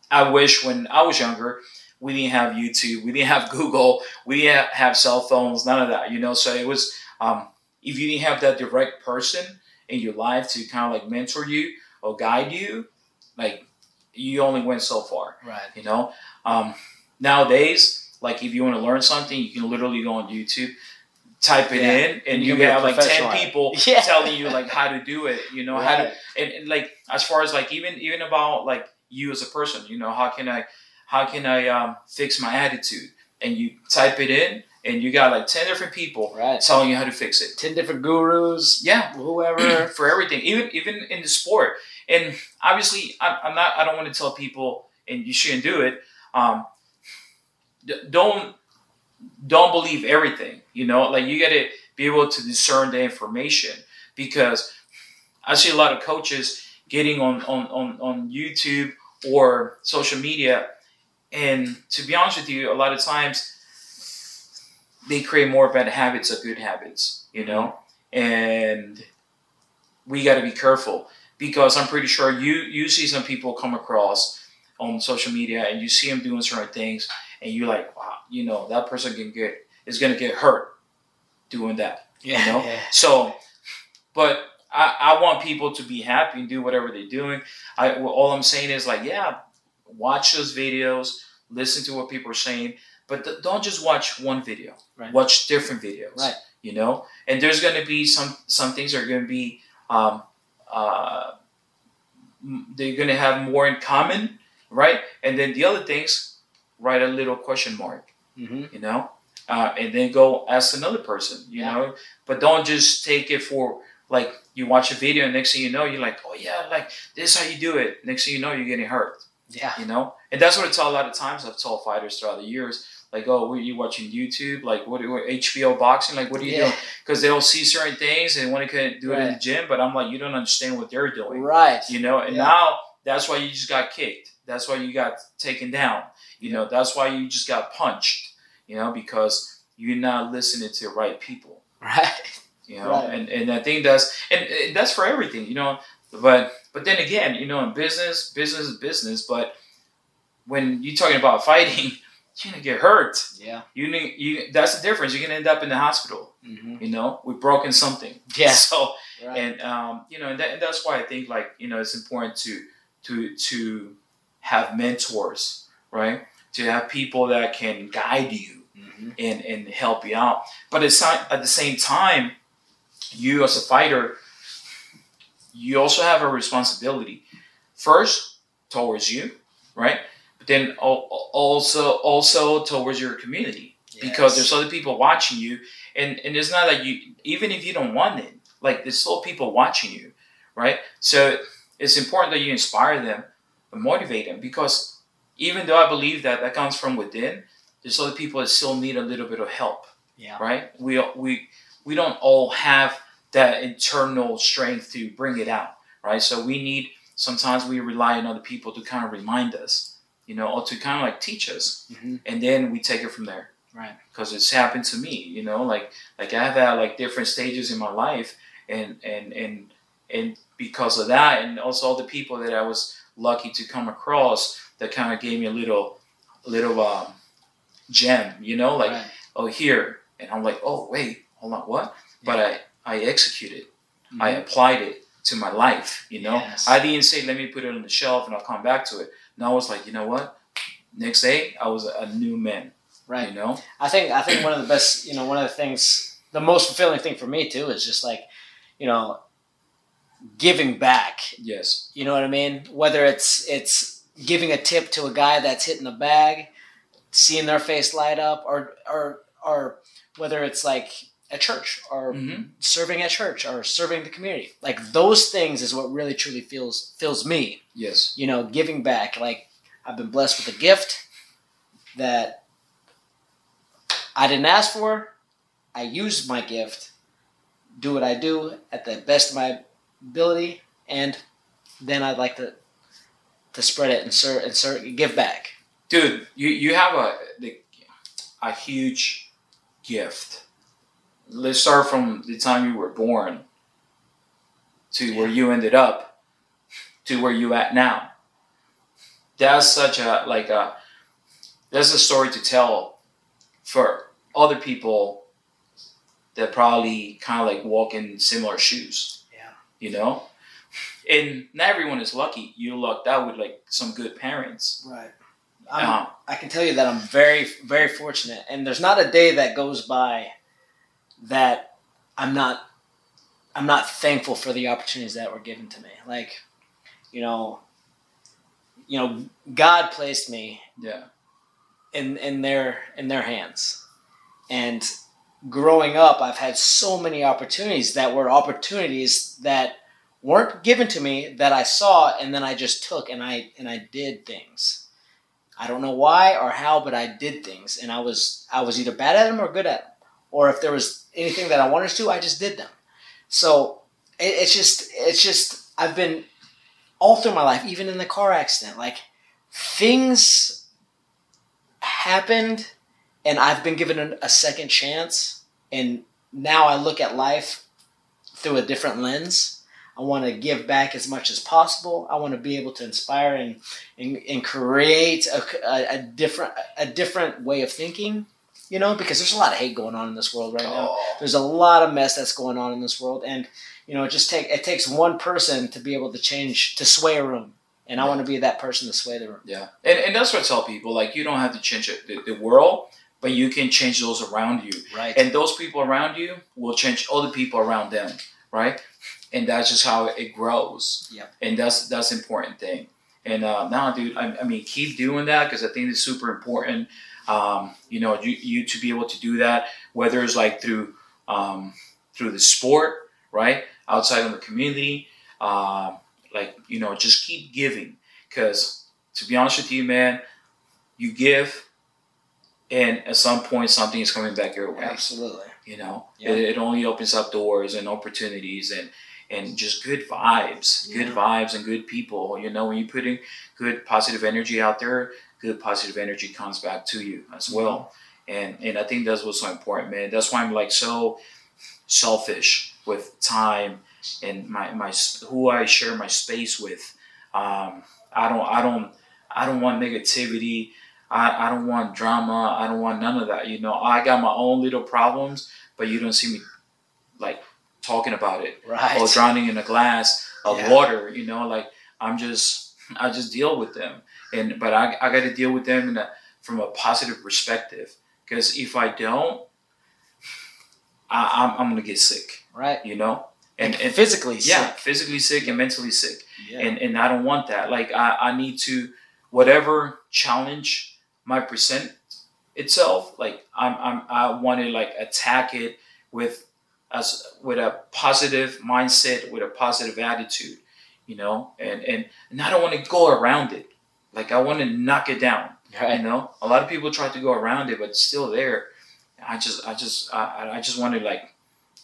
I wish when I was younger, we didn't have YouTube, we didn't have Google, we didn't have cell phones, none of that, you know. So it was, um, if you didn't have that direct person in your life to kind of like mentor you or guide you, like you only went so far, right? You know. Um, nowadays, like if you want to learn something, you can literally go on YouTube, type it yeah. in, and, and you, you have like ten people yeah. telling you like how to do it, you know, right. how to, and, and like as far as like even even about like. You as a person, you know, how can I, how can I um, fix my attitude? And you type it in, and you got like ten different people right. telling you how to fix it. Ten different gurus, yeah, whoever for everything, even even in the sport. And obviously, I'm, I'm not. I don't want to tell people and you shouldn't do it. Um, don't don't believe everything. You know, like you got to be able to discern the information, because I see a lot of coaches getting on on on, on YouTube or social media, and to be honest with you, a lot of times they create more bad habits than good habits, you know, and we got to be careful, because I'm pretty sure you, you see some people come across on social media and you see them doing certain things and you're like, wow, you know, that person can get, is going to get hurt doing that, yeah, you know? Yeah. So, but I, I want people to be happy and do whatever they're doing. I, all I'm saying is like, yeah, watch those videos, listen to what people are saying, but th- don't just watch one video, right. Watch different videos, right. You know? And there's going to be some, some things that are going to be, um, uh, they're going to have more in common, right? And then the other things, write a little question mark, mm-hmm. you know? Uh, and then go ask another person, you yeah. know? But don't just take it for, like, you watch a video and next thing you know, you're like, oh yeah, like, this is how you do it. Next thing you know, you're getting hurt. Yeah. You know? And that's what I tell a lot of times. I've told fighters throughout the years, like, oh, were you watching YouTube? Like, what, H B O boxing? Like, what are you yeah. doing? Because they'll see certain things and want to do right. it in the gym. But I'm like, you don't understand what they're doing. Right. You know? And yeah. now that's why you just got kicked. That's why you got taken down. You yeah. know? That's why you just got punched. You know? Because you're not listening to the right people. Right. You know? Right. And, and I think that's, and, and that's for everything, you know? But but then again, you know, in business, business is business. But when you're talking about fighting, you're gonna get hurt. Yeah, you need you. That's the difference. You're gonna end up in the hospital. Mm-hmm. You know, we've broken something. Yeah. So right. and um, you know, and, that, and that's why I think, like, you know, it's important to to to have mentors, right? To have people that can guide you mm-hmm. and and help you out. But it's not, at the same time, you as a fighter, you also have a responsibility, first towards you, right? But then also also towards your community, yes. because there's other people watching you, and and it's not like you, even if you don't want it, like, there's still people watching you, right? So it's important that you inspire them and motivate them, because even though I believe that that comes from within, there's other people that still need a little bit of help, yeah. right? We we we don't all have that internal strength to bring it out, right? So we need, sometimes we rely on other people to kind of remind us, you know, or to kind of like teach us, mm-hmm. and then we take it from there, right? Because it's happened to me, you know, like like I've had like different stages in my life, and and and and because of that, and also all the people that I was lucky to come across that kind of gave me a little little um, gem, you know, like right. oh here, and I'm like, oh wait, hold on, what? Yeah. But I. I executed, mm-hmm. I applied it to my life, you know? Yes. I didn't say, let me put it on the shelf and I'll come back to it. No, I was like, you know what? Next day, I was a new man, right? You know? I think, I think one of the best, you know, one of the things, the most fulfilling thing for me too, is just like, you know, giving back. Yes. You know what I mean? Whether it's, it's giving a tip to a guy that's hitting the bag, seeing their face light up, or, or, or whether it's like, at church, or mm-hmm. serving at church, or serving the community. Like, those things is what really truly feels fills me. Yes. You know, giving back. Like, I've been blessed with a gift that I didn't ask for. I used my gift, do what I do at the best of my ability, and then I'd like to to spread it and serve and serve, give back. Dude, you you have a a huge gift. Let's start from the time you were born to yeah. where you ended up to where you at now. That's such a, like a, that's a story to tell for other people that probably kind of like walk in similar shoes. Yeah. You know? And not everyone is lucky. You lucked out with like some good parents. Right. I'm, um, I can tell you that I'm very, very fortunate. And there's not a day that goes by that I'm not, I'm not thankful for the opportunities that were given to me. Like, you know, you know, God placed me yeah. in, in their, in their hands. And growing up, I've had so many opportunities that were opportunities that weren't given to me, that I saw, and then I just took, and I, and I did things. I don't know why or how, but I did things, and I was I was either bad at them or good at them. Or if there was anything that I wanted to, I just did them. So it, it's just it's just I've been all through my life, even in the car accident, like things happened, and I've been given a second chance, and now I look at life through a different lens. I want to give back as much as possible. I want to be able to inspire and and, and create a, a, a different a different way of thinking, you know, because there's a lot of hate going on in this world right now. Oh. There's a lot of mess that's going on in this world, and you know, it just take it takes one person to be able to change to sway a room, and right. I want to be that person to sway the room. Yeah, and and that's what I tell people: like, you don't have to change it, the, the world. But you can change those around you. Right. And those people around you will change other people around them. Right. And that's just how it grows. Yeah. And that's that's an important thing. And uh, now, dude, I, I mean, keep doing that, because I think it's super important, um, you know, you, you to be able to do that, whether it's like through um, through the sport. Right. Outside of the community. Uh, like, you know, just keep giving, because to be honest with you, man, you give, and at some point, something is coming back your way. Absolutely. You know, yeah. it, it only opens up doors and opportunities and, and just good vibes, yeah. good vibes and good people. You know, when you put in good positive energy out there, good positive energy comes back to you as well. Yeah. And, and I think that's what's so important, man. That's why I'm like so selfish with time and my, my, who I share my space with. Um, I don't, I don't, I don't want negativity. I, I don't want drama. I don't want none of that. You know, I got my own little problems, but you don't see me like talking about it, right. or drowning in a glass of yeah. water. You know, like I'm just, I just deal with them, and but I, I got to deal with them in a, from a positive perspective, because if I don't, I, I'm, I'm gonna get sick, right? You know, and, and, and physically, yeah, sick. physically sick and mentally sick, yeah. and and I don't want that. Like I, I need to, whatever challenge my present itself, like I'm, I'm, I want to like attack it with as with a positive mindset, with a positive attitude, you know, and, and, and I don't want to go around it. Like I want to knock it down, right. you know, a lot of people try to go around it, but it's still there. I just, I just, I, I just want to like,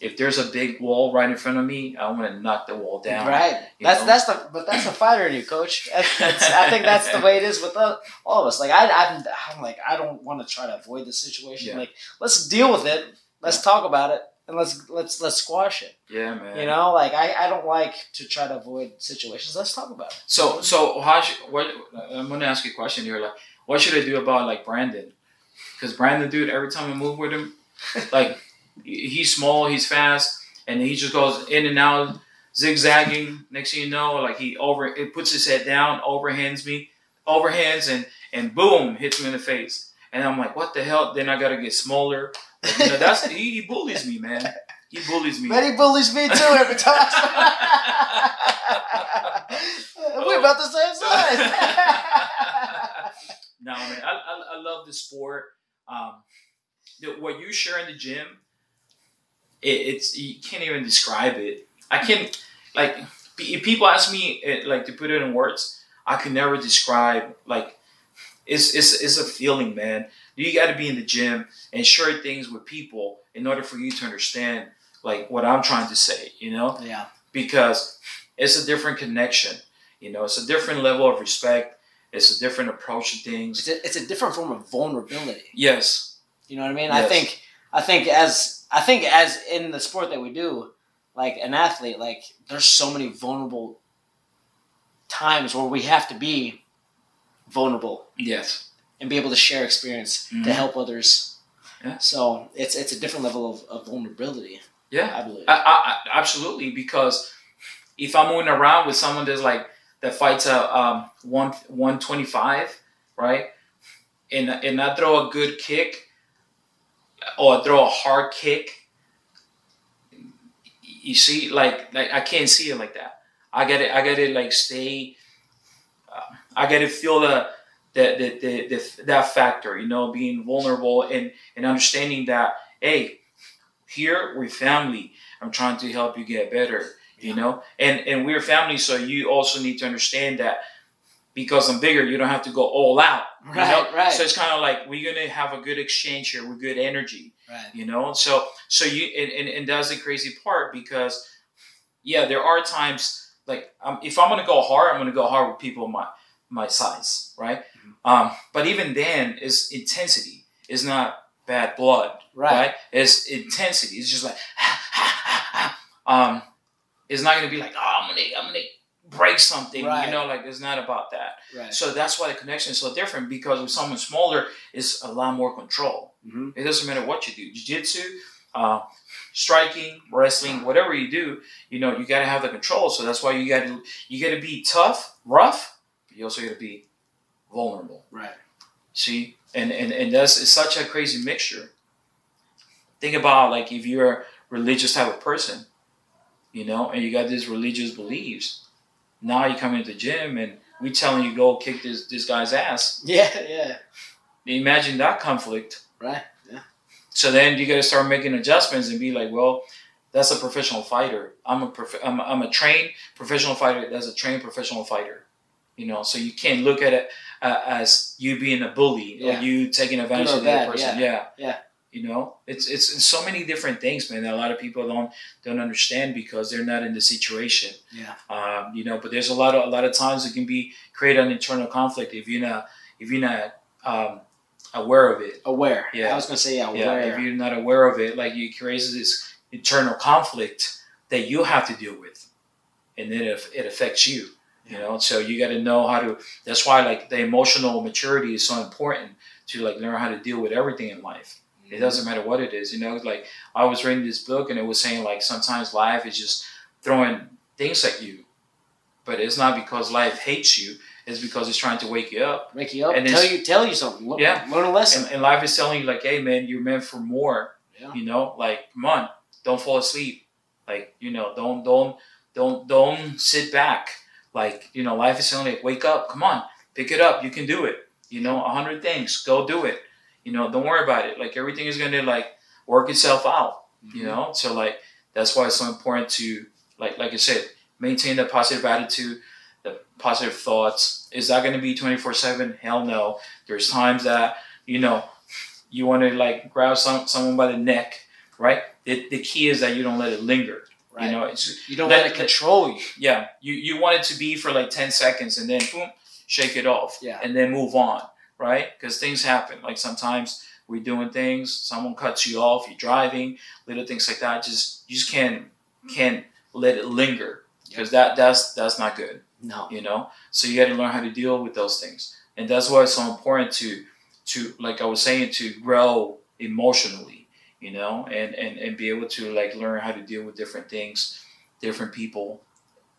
if there's a big wall right in front of me, I want to knock the wall down. Right. That's know? that's the but that's the fighter in you, Coach. That's, that's, I think that's the way it is with all of us. Like I, I'm, I'm like I don't want to try to avoid the situation. Yeah. Like let's deal with it. Let's yeah. talk about it, and let's let's let's squash it. Yeah, man. You know, like I, I don't like to try to avoid situations. Let's talk about it. So so how should, what I'm gonna ask you a question here. Like, what should I do about like Brandon? Because Brandon, dude, every time I move with him, like. He's small, he's fast, and he just goes in and out, zigzagging. Next thing you know, like he over, it puts his head down, overhands me, overhands, and and boom, hits me in the face. And I'm like, what the hell? Then I gotta get smaller. Like, you know, that's he, he bullies me, man. He bullies me. But he bullies me too every time. We're about the same size. No, man, I, I I love the sport. Um, the, what you share in the gym. It, it's you can't even describe it. I can't, like, if people ask me like to put it in words, I could never describe. Like, it's it's it's a feeling, man. You got to be in the gym and share things with people in order for you to understand like what I'm trying to say. You know? Yeah. Because it's a different connection. You know, it's a different level of respect. It's a different approach to things. It's a, it's a different form of vulnerability. Yes. You know what I mean? Yes. I think I think as I think as in the sport that we do, like an athlete, like there's so many vulnerable times where we have to be vulnerable. Yes. And be able to share experience mm-hmm. to help others. Yeah. So it's it's a different level of, of vulnerability. Yeah. I believe. I, I, I, absolutely. Because if I'm moving around with someone that's like, that fights a um, one twenty-five, right? And, and I throw a good kick, or throw a hard kick, you see, like, like I can't see it like that. I gotta, I gotta like stay, uh, I gotta feel the, the, the, the, the, that factor, you know, being vulnerable and, and understanding that, hey, here we're family. I'm trying to help you get better, yeah. you know, and, and we're family. So you also need to understand that because I'm bigger, you don't have to go all out. Right, you know? Right. So it's kind of like, we're going to have a good exchange here with good energy, right. you know? So, so you, and, and, and that's the crazy part, because yeah, there are times like um, if I'm going to go hard, I'm going to go hard with people my, my size. Right. Mm-hmm. Um, but even then it's intensity. It's not bad blood. Right. right? It's intensity. It's just like, ah, ah, ah, ah. Um, it's not going to be like, oh, I'm going to, I'm going to, break something, right. you know, like it's not about that. Right. So that's why the connection is so different, because with someone smaller, it's a lot more control. Mm-hmm. It doesn't matter what you do. Jiu-jitsu, uh, striking, wrestling, whatever you do, you know, you got to have the control. So that's why you got to, you got to be tough, rough, but you also got to be vulnerable. Right. See, and, and, and that's, it's such a crazy mixture. Think about like, if you're a religious type of person, you know, and you got these religious beliefs. Now you come into the gym and we telling you go kick this this guy's ass. Yeah, yeah. Imagine that conflict. Right. Yeah. So then you got to start making adjustments and be like, well, that's a professional fighter. I'm a prof I'm, I'm a trained professional fighter. That's a trained professional fighter. You know, so you can't look at it uh, as you being a bully yeah. or you taking advantage of the other person. Yeah. Yeah. yeah. You know, it's, it's it's so many different things, man, that a lot of people don't don't understand because they're not in the situation. Yeah. Um, you know, but there's a lot of a lot of times it can be create an internal conflict if you're not if you're not um, aware of it. Aware. Yeah. I was gonna say yeah, aware. Yeah, if you're not aware of it, like it creates this internal conflict that you have to deal with, and then it, it affects you. Yeah. You know, so you got to know how to. That's why like the emotional maturity is so important to like learn how to deal with everything in life. It doesn't matter what it is, you know, like I was reading this book and it was saying like sometimes life is just throwing things at you, but it's not because life hates you. It's because it's trying to wake you up. Wake you up and tell you, tell you something. Learn, yeah. Learn a lesson. And, and life is telling you like, hey man, you're meant for more, yeah. you know, like, come on, don't fall asleep. Like, you know, don't, don't, don't, don't sit back. Like, you know, life is telling you, like, wake up, come on, pick it up. You can do it. You know, a hundred things, go do it. You know, don't worry about it. Like everything is going to like work itself out, you mm-hmm. know? So like, that's why it's so important to like, like I said, maintain the positive attitude, the positive thoughts. Is that going to be twenty-four seven? Hell no. There's times that, you know, you want to like grab some, someone by the neck, right? The, the key is that you don't let it linger. Right. You know, it's, you don't let, let it control you. Yeah. You, you want it to be for like ten seconds and then boom, shake it off yeah. and then move on. Right? Because things happen. Like sometimes we're doing things, someone cuts you off, you're driving, little things like that. Just you just can't can't let it linger because that that's that's not good. No, you know. So you got to learn how to deal with those things, and that's why it's so important to to like I was saying to grow emotionally, you know, and and and be able to like learn how to deal with different things, different people.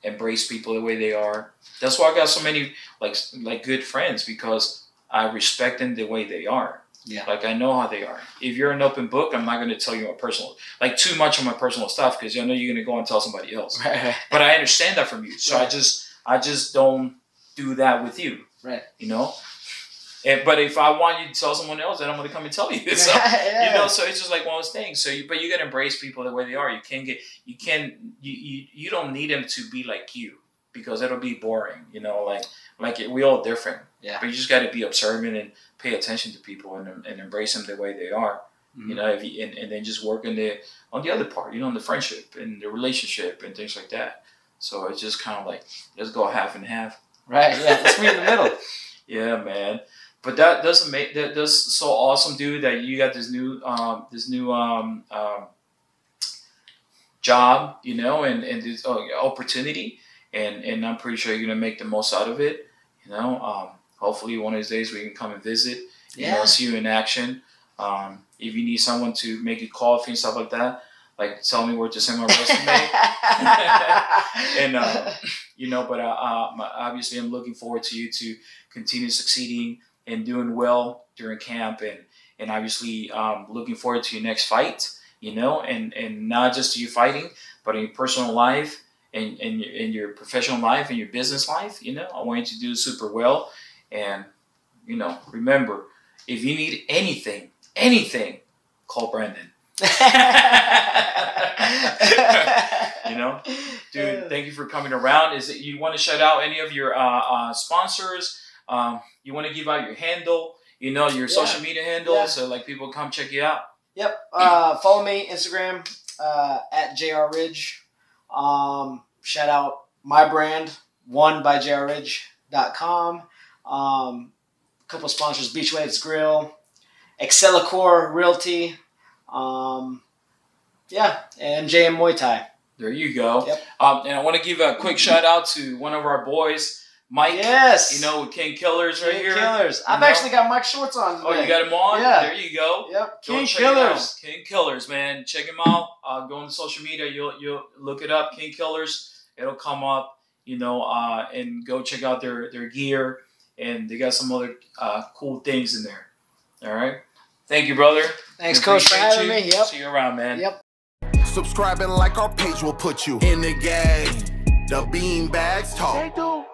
Embrace people the way they are. That's why I got so many like like good friends because. I respect them the way they are. Yeah. Like I know how they are. If you're an open book, I'm not going to tell you my personal, like too much of my personal stuff. Cause I know you're going to go and tell somebody else, right. but I understand that from you. So right. I just, I just don't do that with you. Right. You know, and, but if I want you to tell someone else, then I'm going to come and tell you. So, yeah. You know, so it's just like one of those things. So you, but you got to embrace people the way they are. You can't get, you can't, you, you, you don't need them to be like you because it'll be boring, you know, like, like we all different. Yeah. But you just got to be observant and pay attention to people and, and embrace them the way they are, mm-hmm. you know, if you, and, and then just work on the, on the other part, you know, on the friendship and the relationship and things like that. So it's just kind of like, let's go half and half. Right. Yeah. Let's be in the middle. Yeah, man. But that doesn't make that that's so awesome, dude, that you got this new, um, this new, um, um, job, you know, and, and this oh, opportunity. And, and I'm pretty sure you're going to make the most out of it. You know, um, hopefully one of these days we can come and visit, you yeah. know, see you in action. Um, if you need someone to make a call for you and stuff like that, like tell me where to send my resume. And, uh, you know, but uh, uh, obviously I'm looking forward to you to continue succeeding and doing well during camp. And, and obviously um, looking forward to your next fight, you know, and, and not just you fighting, but in your personal life and in, in your professional life and your business life, you know, I want you to do super well. And, you know, remember, if you need anything, anything, call Brandon. You know, dude, thank you for coming around. Is it you want to shout out any of your uh, uh, sponsors? Um, you want to give out your handle, you know, your yeah. social media handle, yeah. so like people come check you out. Yep. Uh, follow me Instagram uh, at J R Ridge. Um, shout out my brand one by J R ridge dot com. Um, a couple sponsors: Beach Waves Grill, Excelacor Realty. Um, yeah, and M J M Muay Thai. There you go. Yep. Um, and I want to give a quick shout out to one of our boys, Mike. Yes. You know, with King Killers right King here. King Killers. I've know? actually got Mike's shorts on today. Oh, you got him on? Yeah. There you go. Yep. King Killers. King Killers, man. Check him out. Uh, go on social media. You'll, you'll look it up. King Killers. It'll come up, you know, uh, and go check out their, their gear. And they got some other uh, cool things in there. All right. Thank you, brother. Thanks, Coach, for having me. Yep. See you around, man. Yep. Subscribe and like our page will put you in the game. The Beanbags Talk.